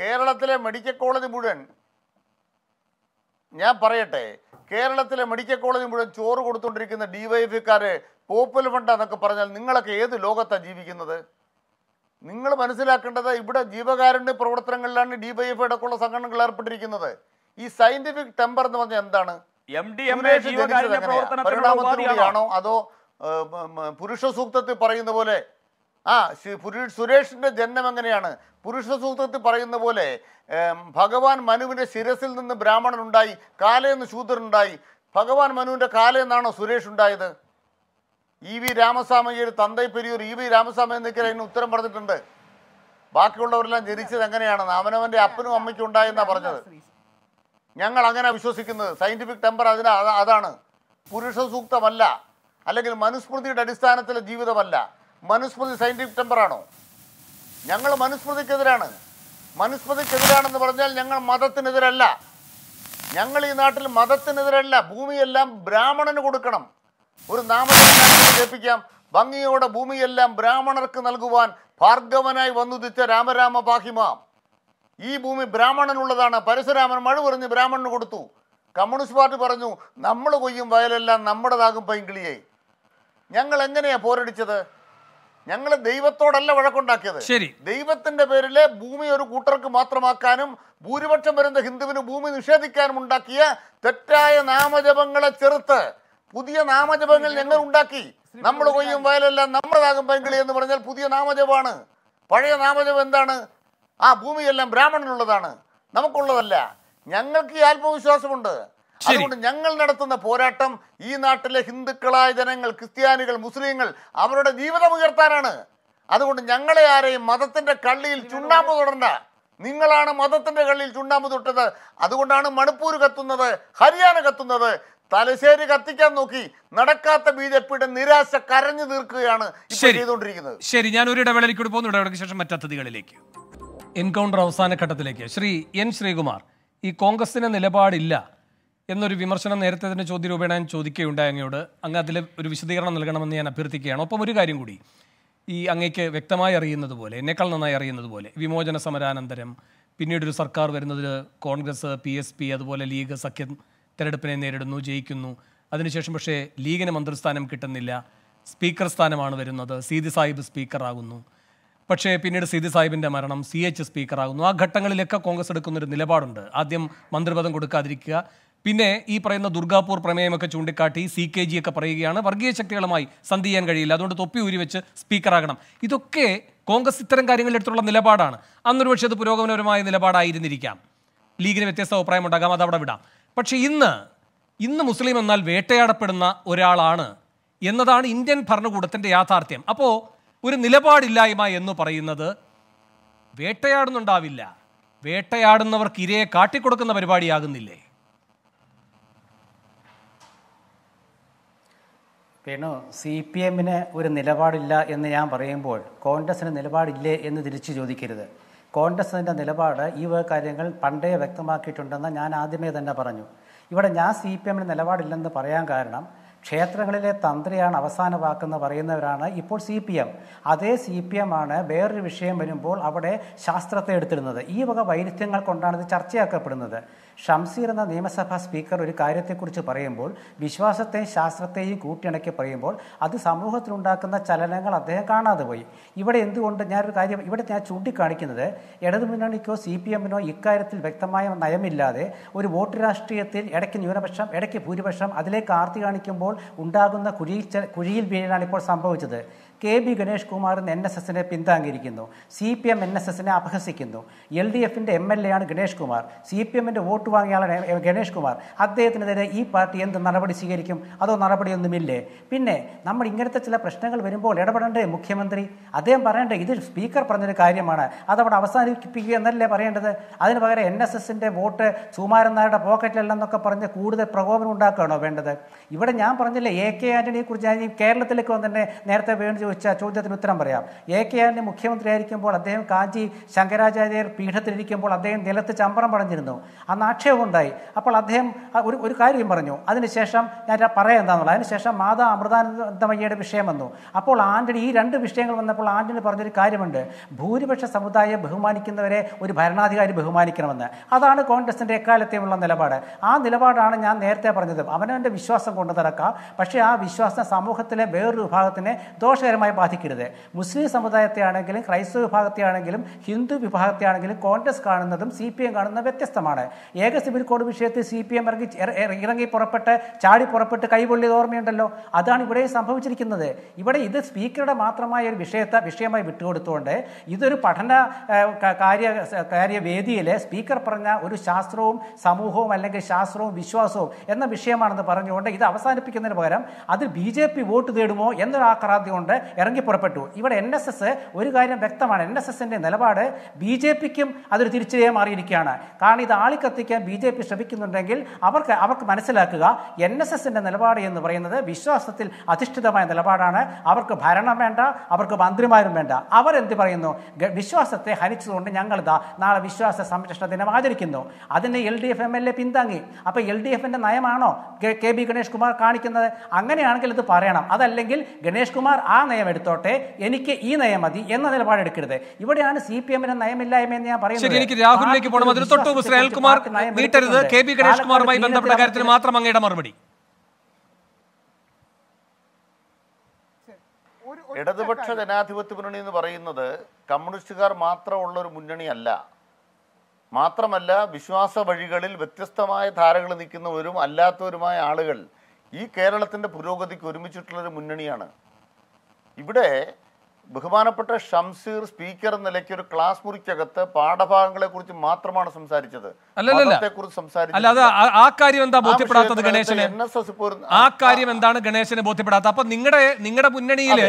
കേരളത്തിലെ മെഡിക്കൽ കോളേജ് മുഴുവൻ ഞാൻ പറയട്ടെ കേരളത്തിലെ മെഡിക്കൽ കോളേജ് മുഴുവൻ ചോറ് കൊടുത്തുകൊണ്ടിരിക്കുന്ന ഡിവൈഎഫ്ഐക്കാര് പോപ്പുലർ ഫണ്ട് എന്നൊക്കെ പറഞ്ഞാൽ നിങ്ങളൊക്കെ ഏത് ലോകത്താണ് ജീവിക്കുന്നത്? നിങ്ങൾ മനസ്സിലാക്കേണ്ടത് ഇവിടെ ജീവകാരുണ്യ പ്രവർത്തനങ്ങളിലാണ് ഡിവൈഎഫ്ഐ അടക്കമുള്ള സംഘടനകൾ ഏർപ്പെട്ടിരിക്കുന്നത്. ഈ സയന്റിഫിക് ടെമ്പർ എന്ന് പറഞ്ഞാൽ എന്താണ്? പരിണാമത്തിലൂടെയാണോ അതോ പുരുഷ സൂക്തത്തിൽ പറയുന്ന പോലെ ആ സുരേഷിന്റെ ജന്മം എങ്ങനെയാണ്? പുരുഷ സൂക്തത്തിൽ പറയുന്ന പോലെ ഭഗവാൻ മനുവിന്റെ ശിരസിൽ നിന്ന് ബ്രാഹ്മണൻ ഉണ്ടായി, കാലേന്ന് ശൂദ്രൻ ഉണ്ടായി. ഭഗവാൻ മനുവിന്റെ കാലേന്നാണോ സുരേഷ് ഉണ്ടായത്? ഇ വി രാമസ്വാമിയുടെ തന്തൈ പെരിയൂർ ഇ വി രാമസ്വാമി എന്നൊക്കെ അതിന് ഉത്തരം പറഞ്ഞിട്ടുണ്ട്. ബാക്കിയുള്ളവരെല്ലാം ജനിച്ചത് എങ്ങനെയാണ്? അവനവന്റെ അപ്പനും അമ്മയ്ക്കും ഉണ്ടായെന്നാ പറഞ്ഞത്. ഞങ്ങൾ അങ്ങനെ വിശ്വസിക്കുന്നത്. സയന്റിഫിക് ടെമ്പർ അതിന് അതാണ്. പുരുഷ സൂക്തമല്ല, അല്ലെങ്കിൽ മനുസ്മൃതിയുടെ അടിസ്ഥാനത്തിലെ ജീവിതമല്ല. മനുസ്മൃതി സയന്റിഫിക് ടെമ്പറാണോ? ഞങ്ങൾ മനുസ്മൃതിക്കെതിരാണ്. മനുസ്മൃതിക്കെതിരാണെന്ന് പറഞ്ഞാൽ ഞങ്ങൾ മതത്തിനെതിരല്ല. ഞങ്ങൾ ഈ നാട്ടിൽ മതത്തിനെതിരല്ല. ഭൂമിയെല്ലാം ബ്രാഹ്മണന് കൊടുക്കണം. ഒരു നാമജപം കേൾപ്പിക്കാം. ഭംഗിയോടെ ഭൂമിയെല്ലാം ബ്രാഹ്മണർക്ക് നൽകുവാൻ ഭാർഗവനായി വന്നുദിച്ച രാമരാമ പാഹിമാം. ഈ ഭൂമി ബ്രാഹ്മണനുള്ളതാണ്. പരശുരാമൻ മഴ പറഞ്ഞ് ബ്രാഹ്മണന് കൊടുത്തു. കമ്മ്യൂണിസ്റ്റ് പാർട്ടി പറഞ്ഞു നമ്മൾ കൊയ്യും വയലെല്ലാം നമ്മുടേതാകും പൈങ്കിളിയെ. ഞങ്ങൾ എങ്ങനെയാ പോരടിച്ചത്? ഞങ്ങൾ ദൈവത്തോടല്ല വഴക്കുണ്ടാക്കിയത്. ദൈവത്തിന്റെ പേരിലെ ഭൂമി ഒരു കൂട്ടർക്ക് മാത്രമാക്കാനും ഭൂരിപക്ഷം വരുന്ന ഹിന്ദുവിന് ഭൂമി നിഷേധിക്കാനും ഉണ്ടാക്കിയ തെറ്റായ നാമജപങ്ങളെ ചെറുത്ത് പുതിയ നാമജപങ്ങൾ ഞങ്ങൾ ഉണ്ടാക്കി. നമ്മൾ കൊയ്യും വയലെല്ലാം നമ്മുടേതാകും പൈങ്കിളി എന്ന് പറഞ്ഞാൽ പുതിയ നാമജപമാണ്. പഴയ നാമജപം എന്താണ്? ആ ഭൂമിയെല്ലാം ബ്രാഹ്മണനുള്ളതാണ്, നമുക്കുള്ളതല്ല. ഞങ്ങൾക്ക് ഈ ആത്മവിശ്വാസമുണ്ട്. അതുകൊണ്ട് ഞങ്ങൾ നടത്തുന്ന പോരാട്ടം ഈ നാട്ടിലെ ഹിന്ദുക്കളായ ജനങ്ങൾ, ക്രിസ്ത്യാനികൾ, മുസ്ലിങ്ങൾ അവരുടെ ജീവിതം ഉയർത്താനാണ്. അതുകൊണ്ട് ഞങ്ങളെ ആരെയും മതത്തിന്റെ കള്ളിയിൽ ചുണ്ണാമ്പ് തൊടണ്ട. നിങ്ങളാണ് മതത്തിന്റെ കള്ളിയിൽ ചുണ്ണാമ്പ് തൊട്ടത്. അതുകൊണ്ടാണ് മണിപ്പൂർ കത്തുന്നത്, ഹരിയാന കത്തുന്നത്, തലശ്ശേരി കത്തിക്കാൻ നോക്കി. നടക്കാത്ത ബി ജെ പിയുടെ നിരാശ കരഞ്ഞു തീർക്കുകയാണ് ചെയ്തുകൊണ്ടിരിക്കുന്നത്. ശരി, ഞാൻ ഒരു ഇടവേളയിലേക്ക് പോകുന്നു. ഇടവേളയ്ക്ക് ശേഷം മറ്റു അതിഥികളിലേക്ക്. എൻകൗണ്ടർ അവസാന ഘട്ടത്തിലേക്ക്. ശ്രീ എൻ ശ്രീകുമാർ, ഈ കോൺഗ്രസിന് നിലപാടില്ല എന്നൊരു വിമർശനം നേരത്തെ തന്നെ ചോദ്യരൂപേണ ഞാൻ ചോദിക്കുകയുണ്ടായി അങ്ങയോട്. അങ്ങ് അതിൽ ഒരു വിശദീകരണം നൽകണമെന്ന് ഞാൻ അഭ്യർത്ഥിക്കുകയാണ്. ഒപ്പം ഒരു കാര്യം കൂടി, ഈ അങ്ങേക്ക് വ്യക്തമായി അറിയുന്നത് പോലെ, എന്നേക്കാൾ നന്നായി അറിയുന്നത് പോലെ, വിമോചന സമരാനന്തരം പിന്നീടൊരു സർക്കാർ വരുന്നതിൽ കോൺഗ്രസ്, പി എസ് പി, അതുപോലെ ലീഗ് സഖ്യം തെരഞ്ഞെടുപ്പിനെ നേരിടുന്നു, ജയിക്കുന്നു. അതിനുശേഷം പക്ഷേ ലീഗിന് മന്ത്രിസ്ഥാനം കിട്ടുന്നില്ല, സ്പീക്കർ സ്ഥാനമാണ് വരുന്നത്. സീതി സാഹിബ് സ്പീക്കറാകുന്നു, പക്ഷേ പിന്നീട് സീതി സാഹിബിൻ്റെ മരണം, സി എച്ച് സ്പീക്കറാകുന്നു. ആ ഘട്ടങ്ങളിലൊക്കെ കോൺഗ്രസ് എടുക്കുന്നൊരു നിലപാടുണ്ട്. ആദ്യം മന്ത്രിപദം കൊടുക്കാതിരിക്കുക, പിന്നെ ഈ പറയുന്ന ദുർഗാപൂർ പ്രമേയമൊക്കെ ചൂണ്ടിക്കാട്ടി സി കെ ജി ഒക്കെ പറയുകയാണ്, വർഗീയ ശക്തികളുമായി സന്ധി ചെയ്യാൻ കഴിയില്ല, അതുകൊണ്ട് തൊപ്പി ഊരി വെച്ച് സ്പീക്കറാകണം. ഇതൊക്കെ കോൺഗ്രസ് ഇത്തരം കാര്യങ്ങളെടുത്തുള്ള നിലപാടാണ്. അന്നൊരു പക്ഷേ അത് പുരോഗമനപരമായ നിലപാടായിരുന്നിരിക്കാം, ലീഗിന് വ്യത്യസ്ത അഭിപ്രായം ഉണ്ടാകാം, അത് അവിടെ വിടാം. പക്ഷേ ഇന്ന് ഇന്ന് മുസ്ലിം എന്നാൽ വേട്ടയാടപ്പെടുന്ന ഒരാളാണ് എന്നതാണ് ഇന്ത്യൻ ഭരണകൂടത്തിൻ്റെ യാഥാർത്ഥ്യം. അപ്പോൾ ഒരു നിലപാടില്ലായ്മ എന്ന് പറയുന്നത് വേട്ടയാടുന്നുണ്ടാവില്ല, വേട്ടയാടുന്നവർക്ക് ഇരയെ കാട്ടിക്കൊടുക്കുന്ന പരിപാടിയാകുന്നില്ലേ? വേണു, സി പി എമ്മിന് ഒരു നിലപാടില്ല എന്ന് ഞാൻ പറയുമ്പോൾ കോൺഗ്രസിന് നിലപാടില്ലേ എന്ന് തിരിച്ചു ചോദിക്കരുത്. കോൺഗ്രസിൻ്റെ നിലപാട് ഈ വക കാര്യങ്ങൾ പണ്ടേ വ്യക്തമാക്കിയിട്ടുണ്ടെന്ന് ഞാൻ ആദ്യമേ തന്നെ പറഞ്ഞു. ഇവിടെ ഞാൻ സി പി എമ്മിന് നിലപാടില്ലെന്ന് പറയാൻ കാരണം, ക്ഷേത്രങ്ങളിലെ തന്ത്രിയാണ് അവസാന വാക്കെന്ന് പറയുന്നവരാണ് ഇപ്പോൾ സി പി എം. അതേ സി പി എം ആണ് വേറൊരു വിഷയം വരുമ്പോൾ അവിടെ ശാസ്ത്രത്തെ എടുത്തിരുന്നത്. ഈ വക വൈരുദ്ധ്യങ്ങൾ കൊണ്ടാണ് ഇത് ചർച്ചയാക്കപ്പെടുന്നത്. ഷംസീർ എന്ന നിയമസഭാ സ്പീക്കർ ഒരു കാര്യത്തെക്കുറിച്ച് പറയുമ്പോൾ വിശ്വാസത്തെയും ശാസ്ത്രത്തെയും കൂട്ടിയിണക്കി പറയുമ്പോൾ അത് സമൂഹത്തിലുണ്ടാക്കുന്ന ചലനങ്ങൾ അദ്ദേഹം കാണാതെ പോയി. ഇവിടെ എന്തുകൊണ്ട് ഞാനൊരു കാര്യം ഇവിടെ ഞാൻ ചൂണ്ടിക്കാണിക്കുന്നത്, ഇടതുമുന്നണിക്കോ സി പി എമ്മിനോ ഇക്കാര്യത്തിൽ വ്യക്തമായ നയമില്ലാതെ ഒരു വോട്ട് രാഷ്ട്രീയത്തിൽ ഇടയ്ക്ക് ന്യൂനപക്ഷം ഇടയ്ക്ക് ഭൂരിപക്ഷം അതിലേക്ക് ആർത്തി കാണിക്കുമ്പോൾ ഉണ്ടാകുന്ന കുഴിയിൽ കുഴിയിൽ വീഴലാണ് ഇപ്പോൾ സംഭവിച്ചത്. K B Ganesh Kumar N S എസിനെ പിന്താങ്ങിയിരിക്കുന്നു, C P M N S എസിനെ അപഹസിക്കുന്നു. എൽ ഡി എഫിൻ്റെ എം എൽ എ ആണ് ഗണേഷ് കുമാർ, സി പി എമ്മിൻ്റെ വോട്ട് വാങ്ങിയാണ് ഗണേഷ് കുമാർ. അദ്ദേഹത്തിനെതിരെ ഈ പാർട്ടി എന്ത് നടപടി സ്വീകരിക്കും? അതോ നടപടിയൊന്നുമില്ലേ? പിന്നെ നമ്മൾ ഇങ്ങനത്തെ ചില പ്രശ്നങ്ങൾ വരുമ്പോൾ ഇടപെടേണ്ടേ മുഖ്യമന്ത്രി? അദ്ദേഹം പറയേണ്ടത് ഇത് സ്പീക്കർ പറഞ്ഞൊരു കാര്യമാണ്, അതവിടെ അവസാനിപ്പിക്കുക എന്നല്ലേ പറയേണ്ടത്. അതിന് പകരം എൻ എസ് എസിൻ്റെ വോട്ട് സുമാരൻ നായരുടെ പോക്കറ്റിലല്ലെന്നൊക്കെ പറഞ്ഞ് കൂടുതൽ പ്രകോപനം ഉണ്ടാക്കുകയാണോ വേണ്ടത്? ഇവിടെ ഞാൻ പറഞ്ഞില്ലേ, എ കെ ആൻ്റണിയെ കുറിച്ച് ഞാൻ ഈ കേരളത്തിലേക്ക് വന്നെ നേരത്തെ വേണ്ടി ചോദിച്ചാൽ ചോദ്യത്തിന് ഉത്തരം പറയാം. എ കെ ആൻ്റണി മുഖ്യമന്ത്രിയായിരിക്കുമ്പോൾ അദ്ദേഹം കാഞ്ചി ശങ്കരാചാര്യർ പീഠത്തിലിരിക്കുമ്പോൾ അദ്ദേഹം നിലത്ത് ചമ്പറം പറഞ്ഞിരുന്നു, അന്ന് ആക്ഷേപം ഉണ്ടായി. അപ്പോൾ അദ്ദേഹം ഒരു ഒരു കാര്യം പറഞ്ഞു. അതിനുശേഷം ഞാൻ പറയാം എന്താണെന്നുള്ളത്. അതിനുശേഷം മാതാ അമൃതാനന്ദമയ്യയുടെ വിഷയം വന്നു. അപ്പോൾ ആൻ്റണി ഈ രണ്ട് വിഷയങ്ങൾ വന്നപ്പോൾ ആൻ്റണി പറഞ്ഞൊരു കാര്യമുണ്ട്, ഭൂരിപക്ഷ സമുദായം ബഹുമാനിക്കുന്നവരെ ഒരു ഭരണാധികാരി ബഹുമാനിക്കണമെന്ന്. അതാണ് കോൺഗ്രസിൻ്റെ എക്കാലത്തെയുള്ള നിലപാട്. ആ നിലപാടാണ് ഞാൻ നേരത്തെ പറഞ്ഞത്, അവനവൻ്റെ വിശ്വാസം കൊണ്ട് നടക്കാം, പക്ഷേ ആ വിശ്വാസം സമൂഹത്തിലെ വേറൊരു വിഭാഗത്തിനെ ദോഷകരം ബാധിക്കരുത്. മുസ്ലിം സമുദായത്തെ ആണെങ്കിലും ക്രൈസ്തവ വിഭാഗത്തെ ആണെങ്കിലും ഹിന്ദു വിഭാഗത്തെ ആണെങ്കിലും കോൺഗ്രസ് കാണുന്നതും സി പി എം കാണുന്നതും വ്യത്യസ്തമാണ്. ഏക സിവിൽ കോഡ് വിഷയത്തിൽ സി പി എം ഇറങ്ങി ഇറങ്ങി പുറപ്പെട്ട് ചാടി പുറപ്പെട്ട് കൈപൊള്ളിയത് ഓർമ്മയുണ്ടല്ലോ. അതാണ് ഇവിടെ സംഭവിച്ചിരിക്കുന്നത്. ഇവിടെ ഇത് സ്പീക്കറുടെ മാത്രമായ ഒരു വിഷയത്തെ വിഷയമായി വിട്ടുകൊടുത്തുകൊണ്ട് ഇതൊരു പഠന കാര്യ കാര്യവേദിയിലെ സ്പീക്കർ പറഞ്ഞ ഒരു ശാസ്ത്രവും സമൂഹവും അല്ലെങ്കിൽ ശാസ്ത്രവും വിശ്വാസവും എന്ന വിഷയമാണെന്ന് പറഞ്ഞുകൊണ്ട് ഇത് അവസാനിപ്പിക്കുന്നതിന് പകരം അത് ബി ജെ പി വോട്ട് തേടുമോ എന്നൊരു ആക്രാന്തി കൊണ്ട് ഇറങ്ങി പുറപ്പെട്ടു. ഇവിടെ എൻ എസ് എസ് ഒരു കാര്യം വ്യക്തമാണ്, എൻ എസ് എസിൻ്റെ നിലപാട് ബി ജെ പിക്കും അതൊരു തിരിച്ചടിയായി മാറിയിരിക്കുകയാണ്. കാരണം ഇത് ആളിക്കത്തിക്കാൻ ബി ജെ പി ശ്രമിക്കുന്നുണ്ടെങ്കിൽ അവർക്ക് അവർക്ക് മനസ്സിലാക്കുക, എൻ എസ് എസിൻ്റെ നിലപാട് എന്ന് പറയുന്നത് വിശ്വാസത്തിൽ അധിഷ്ഠിതമായ നിലപാടാണ്. അവർക്ക് ഭരണം വേണ്ട, അവർക്ക് മന്ത്രിമാരും വേണ്ട. അവരെന്ത് പറയുന്നു? വിശ്വാസത്തെ ഹനിച്ചതുകൊണ്ട് ഞങ്ങളിതാ നാളെ വിശ്വാസ സംരക്ഷണ ദിനം ആചരിക്കുന്നു. അതിന് L D F M L A പിന്താങ്ങി. അപ്പോൾ എൽ ഡി എഫിൻ്റെ നയമാണോ കെ ബി ഗണേഷ് കുമാർ കാണിക്കുന്നത്? അങ്ങനെയാണെങ്കിൽ ഇത് പറയണം, അതല്ലെങ്കിൽ ഗണേഷ് കുമാർ ആ നയം എടുത്തോട്ടെ, എനിക്ക് ഈ നയം മതി എന്ന നിലപാടെടുക്കരുത്. ഇവിടെയാണ് സി പി എമ്മിന് നയമില്ലായ്മ എന്ന് ഞാൻ പറയുന്നത്. എനിക്ക് രാഹുലിലേക്ക് പോകണം, അതിന് തൊട്ട് മുമ്പ് ശ്രീകുമാർ വീട്ടരുത്. കെ പി ഗണേഷ് കുമാറുമായി ബന്ധപ്പെട്ട കാര്യത്തിന് മാത്രം അങ്ങയുടെ മറുപടി. ഇടതുപക്ഷ ജനാധിപത്യ മുന്നണി എന്ന് പറയുന്നത് കമ്മ്യൂണിസ്റ്റുകാർ മാത്രമുള്ള ഒരു മുന്നണിയല്ല, മാത്രമല്ല വിശ്വാസ വഴികളിൽ വ്യത്യസ്തമായ ധാരകൾ നിൽക്കുന്നവരും അല്ലാത്തവരുമായ ആളുകൾ ഈ കേരളത്തിന്റെ പുരോഗതിക്ക് ഒരുമിച്ചിട്ടുള്ളൊരു മുന്നണിയാണ്. ഇവിടെ ബഹുമാനപ്പെട്ട ഷംസീർ സ്പീക്കർ എന്ന നിലയ്ക്ക് ഒരു ക്ലാസ് മുറിക്കകത്ത് പാഠഭാഗങ്ങളെ കുറിച്ച് മാത്രമാണ് സംസാരിച്ചത്. അപ്പൊ നിങ്ങളുടെ നിങ്ങളുടെ മുന്നണിയില്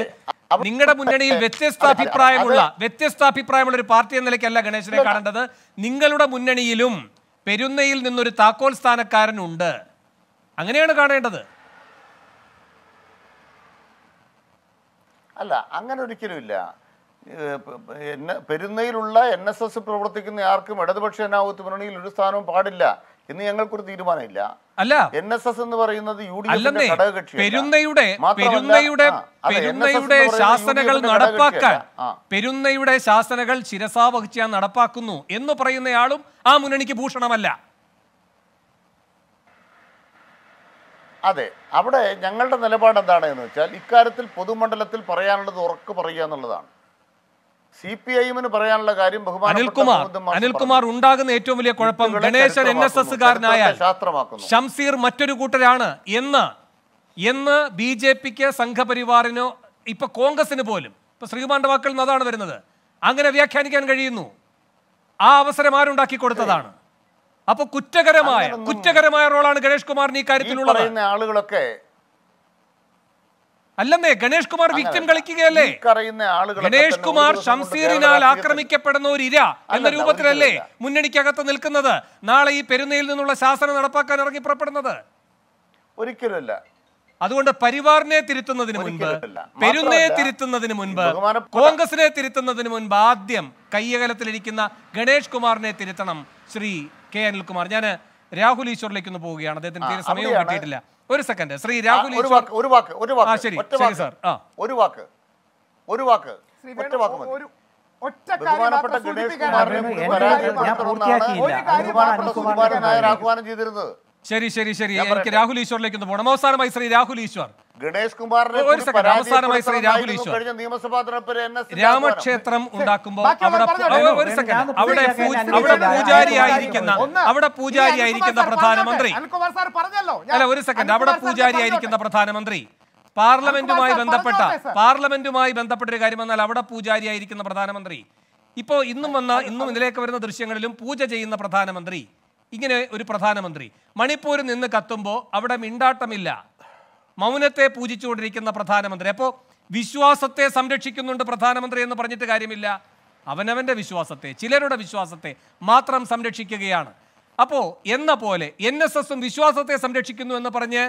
നിങ്ങളുടെ മുന്നണിയിൽ വ്യത്യസ്ത അഭിപ്രായമുള്ള വ്യത്യസ്ത അഭിപ്രായമുള്ള ഒരു പാർട്ടി എന്ന നിലയ്ക്കല്ല ഗണേശനെ കാണേണ്ടത്. നിങ്ങളുടെ മുന്നണിയിലും പെരുന്നയിൽ നിന്നൊരു താക്കോൽ സ്ഥാനക്കാരനുണ്ട്, അങ്ങനെയാണ് കാണേണ്ടത്. അല്ല, അങ്ങനെ ഒരിക്കലും ഇല്ല. Perinairula and Nasa Protic in the Arkham, Adabachan out to Lusan Padilla, in the Angle Kurdimanilla. Allah, Nasa and the Varina, the Udi, Perunayude, Perunayude, Perunayude, Shastanagal Nadapaka, Perunayude, Shastanagal, Chirasavachian, Nadapakunu, in the Prayanayadum, Amuniki Bushanamala. Ade, Abada, Yangal and the Lebanon, Ikaratil, Pudumandalatil, Parayan, the Orka Parayan. C P I in Parayan Lagarim, Anil Kumar, Anil Kumar, Undag and Etovilia Korapam, Ganesh and N S S Garnaya, Shamsir Maturu Gutarana, Yenna, Yenna, B J P, Sanka Parivarino, Ipa Congas in a volume, Pasribandavakal Nadan or another, Anganavia Kanikan Gadinu, Avasamarundaki Kortadana. Apo Kuttagarama, Kuttagarama, Roland Ganesh Kumar Nikaripinula. Allame, Ganesh Kumar victim Galikale, Ganesh Kumar, Shamsirina, Akrami Kapatano, Ida, and the Rubatrele, Munani Kakatan Elkanada, Nala, Perinil, and Sasa and Rapaka proper another. Uricula. Adu under Parivarne Tiritana the Munba, Perune Tiritana the Munba, Congasne Tiritana the Munba, Adiam, Kayagalatrikina, Ganesh Kumar Ne Tiritanam, Sri. K and Lukumarjana, Rahuli Shorlake in the Bogiana, then there is some material. Or a second, Sri Rahuli Uruwaka, Uruwaka, Uruwaka, Uruwaka, Uruwaka, Uruwaka, Uruwaka, Sherry, Sherry, Sherry, Rahuli Shorlake in the Bonamosa, my Sri Rahuli Shore. Ganesh Kumar, Ramasa, my Sri Rahuli Shore. Rama Chetram Undakumbo, our second, our Pujari, our Pujari, the Pratana Mandri. And our second, our Pujari, the Pratana Mandri. Parliament to my Bandapata, Parliament to my Bandapata Gariman, Lavada Pujari, the Pratana Mandri. Ipo Indumana, Indum, the Lake of the Shangalum, Puja in the Pratana Mandri. ഒരു പ്രധാനമന്ത്രി മണിപ്പൂരിൽ നിന്ന് കത്തുമ്പോൾ അവിടെ മിണ്ടാട്ടമില്ല മൗനത്തെ പൂജിച്ചുകൊണ്ടിരിക്കുന്ന പ്രധാനമന്ത്രി അപ്പോൾ വിശ്വാസത്തെ സംരക്ഷിക്കുന്നുണ്ട് പ്രധാനമന്ത്രി എന്ന് പറഞ്ഞിട്ട് കാര്യമില്ല അവനവന്റെ വിശ്വാസത്തെ ചിലരുടെ വിശ്വാസത്തെ മാത്രം സംരക്ഷിക്കുകയാണ് അപ്പോൾ എന്ന പോലെ എൻഎസ്എസും വിശ്വാസത്തെ സംരക്ഷിക്കുന്നു എന്ന് പറഞ്ഞു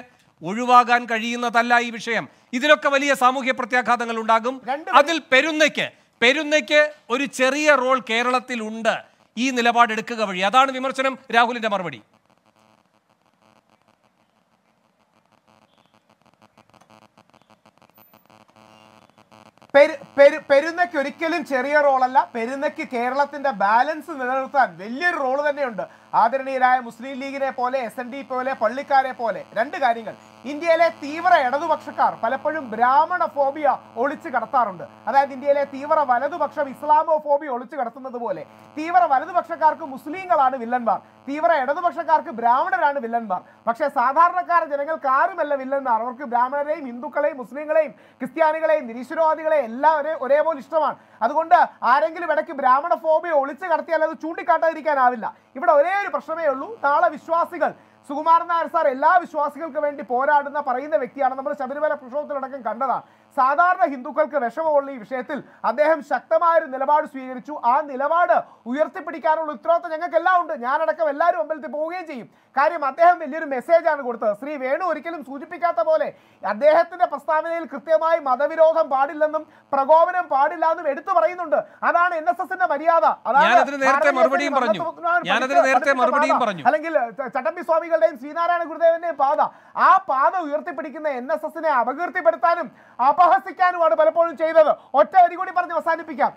ഒഴിവാക്കാൻ കഴിയുന്നതല്ല ഈ വിഷയം ഇതിലൊക്കെ വലിയ സാമൂഹിക പ്രത്യാഘാതങ്ങൾ ഉണ്ടാകും അതിൽ പെരുന്നയ്ക്ക് പെരുന്നയ്ക്ക് ഒരു ചെറിയ റോൾ കേരളത്തിൽ ഉണ്ട് E. Nilabad Kavadi, Adan Vimersanam, Rahul in the Marvadi. Perina curriculum, cherry roll, Perina Kerala in the balance in the Nathan, Villier roll than under Adanira, Muslim League, S and D Pole, Policare Pole, Randagarigan, India, Thiever, another Bakshakar, Palapodum, Brahmanophobia, Olichikartharund, and India, Thiever of another Bakshak, Islamophobia, Olichikarthan of the Vole, Thiever of another Bakshakar, Muslim and Villanbar, Thiever, another Bakshakar, Brahman and Villanbar, Baksha Sadharaka, General Karmel Villanbar, or Brahman, Hindukale, Muslim, Christianical, Nishiro. Orevo Listaman. Adunda, Arangle Vedaki Brahman of Obi, Olitsa Cartella, Chuticata Ricanavilla. If it are a Persame, Tala Vishwasical, Sugumarna, Sarella, Vishwasical Coventy, Pora, and the Parina Victiana, Sabrina Pushotan Kandana, Sadar, the Hindu Kalkavesham only Shetil, and they have Shaktamar in the Lavada Swiritu and the Lavada, who are Tipiticano Lutra, the Yanaka Lound, Yanaka Vella, Belt the Bogaji, Karimatem, a little message and Gurta, Sri Veno, Rikilim Sujipicata Vole, and they had the Pastavanil, Kritamai, Madaviros and Padilandam, Pragovan and Padilandam, Editha Varinunda, Adan, Innocent and Mariada, Adan, Chatapi Sovical and Sina and Gurdevan Pada, Ah Pada, Urtipik in the Innocent Abagurti Pertanum, Apahasikan, what a Palapon Chayla, or Terrigory Parthasanipica.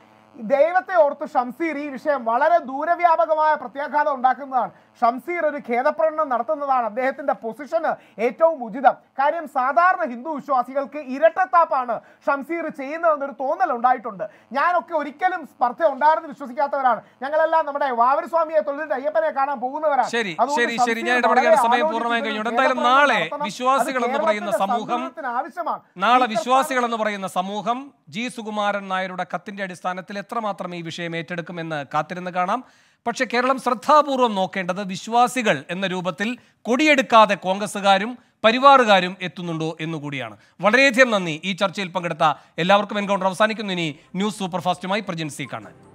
ദൈവത്തെ ഓർത്ത് ഷംസീർ ഈ വിഷയം വളരെ ദൂരവ്യാപകമായ പ്രത്യാഘാതം ഉണ്ടാക്കുന്നതാണ് ഷംസീർ ഒരു ഖേദപ്രകടനം നടത്തുന്നതാണ് അദ്ദേഹത്തിന്റെ പൊസിഷൻ ഏറ്റവും ഉചിതം കാര്യം സാധാരണ ഹിന്ദു വിശ്വാസികൾക്ക് ഇരട്ടത്താപ്പാണ് ഷംസീർ ചെയ്യുന്നതെന്ന ഒരു തോന്നൽ ഉണ്ടായിട്ടുണ്ട് ഞാനൊക്കെ ഒരിക്കലും സ്പർദ്ധ ഉണ്ടായിരുന്നു വിശ്വസിക്കാത്തവരാണ് ഞങ്ങളെല്ലാം നമ്മുടെ വാവരി സ്വാമിയെ തൊഴുതിട്ട് അയ്യപ്പനെ കാണാൻ പോകുന്നവരാണ് ശരി ശരി ശരി ഞാൻ ഇടപെടുകയാണ് സമയം പൂർണ്ണമായി കഴിഞ്ഞു എന്തായാലും നാളെ വിശ്വാസികൾ എന്ന് പറയുന്ന സമൂഹം നാളെ വിശ്വാസികൾ എന്ന് പറയുന്ന സമൂഹം ജി സുകുമാരൻ നായരുടെ കത്തിന്റെ അടിസ്ഥാനത്തിൽ മാത്രമേ ഈ വിഷയം ഏറ്റെടുക്കുമെന്ന് കാത്തിരുന്ന് കാണാം പക്ഷേ കേരളം ശ്രദ്ധാപൂർവം നോക്കേണ്ടത് വിശ്വാസികൾ എന്ന രൂപത്തിൽ കൊടിയെടുക്കാതെ കോൺഗ്രസ്സുകാരും പരിവാറുകാരും എത്തുന്നുണ്ടോ എന്നുകൂടിയാണ് വളരെയധികം നന്ദി ഈ ചർച്ചയിൽ പങ്കെടുത്ത എല്ലാവർക്കും എൻകൗണ്ടർ അവസാനിക്കുന്നു ഇനി ന്യൂസ് സൂപ്പർഫാസ്റ്റുമായി പ്രജൻസി കാണാം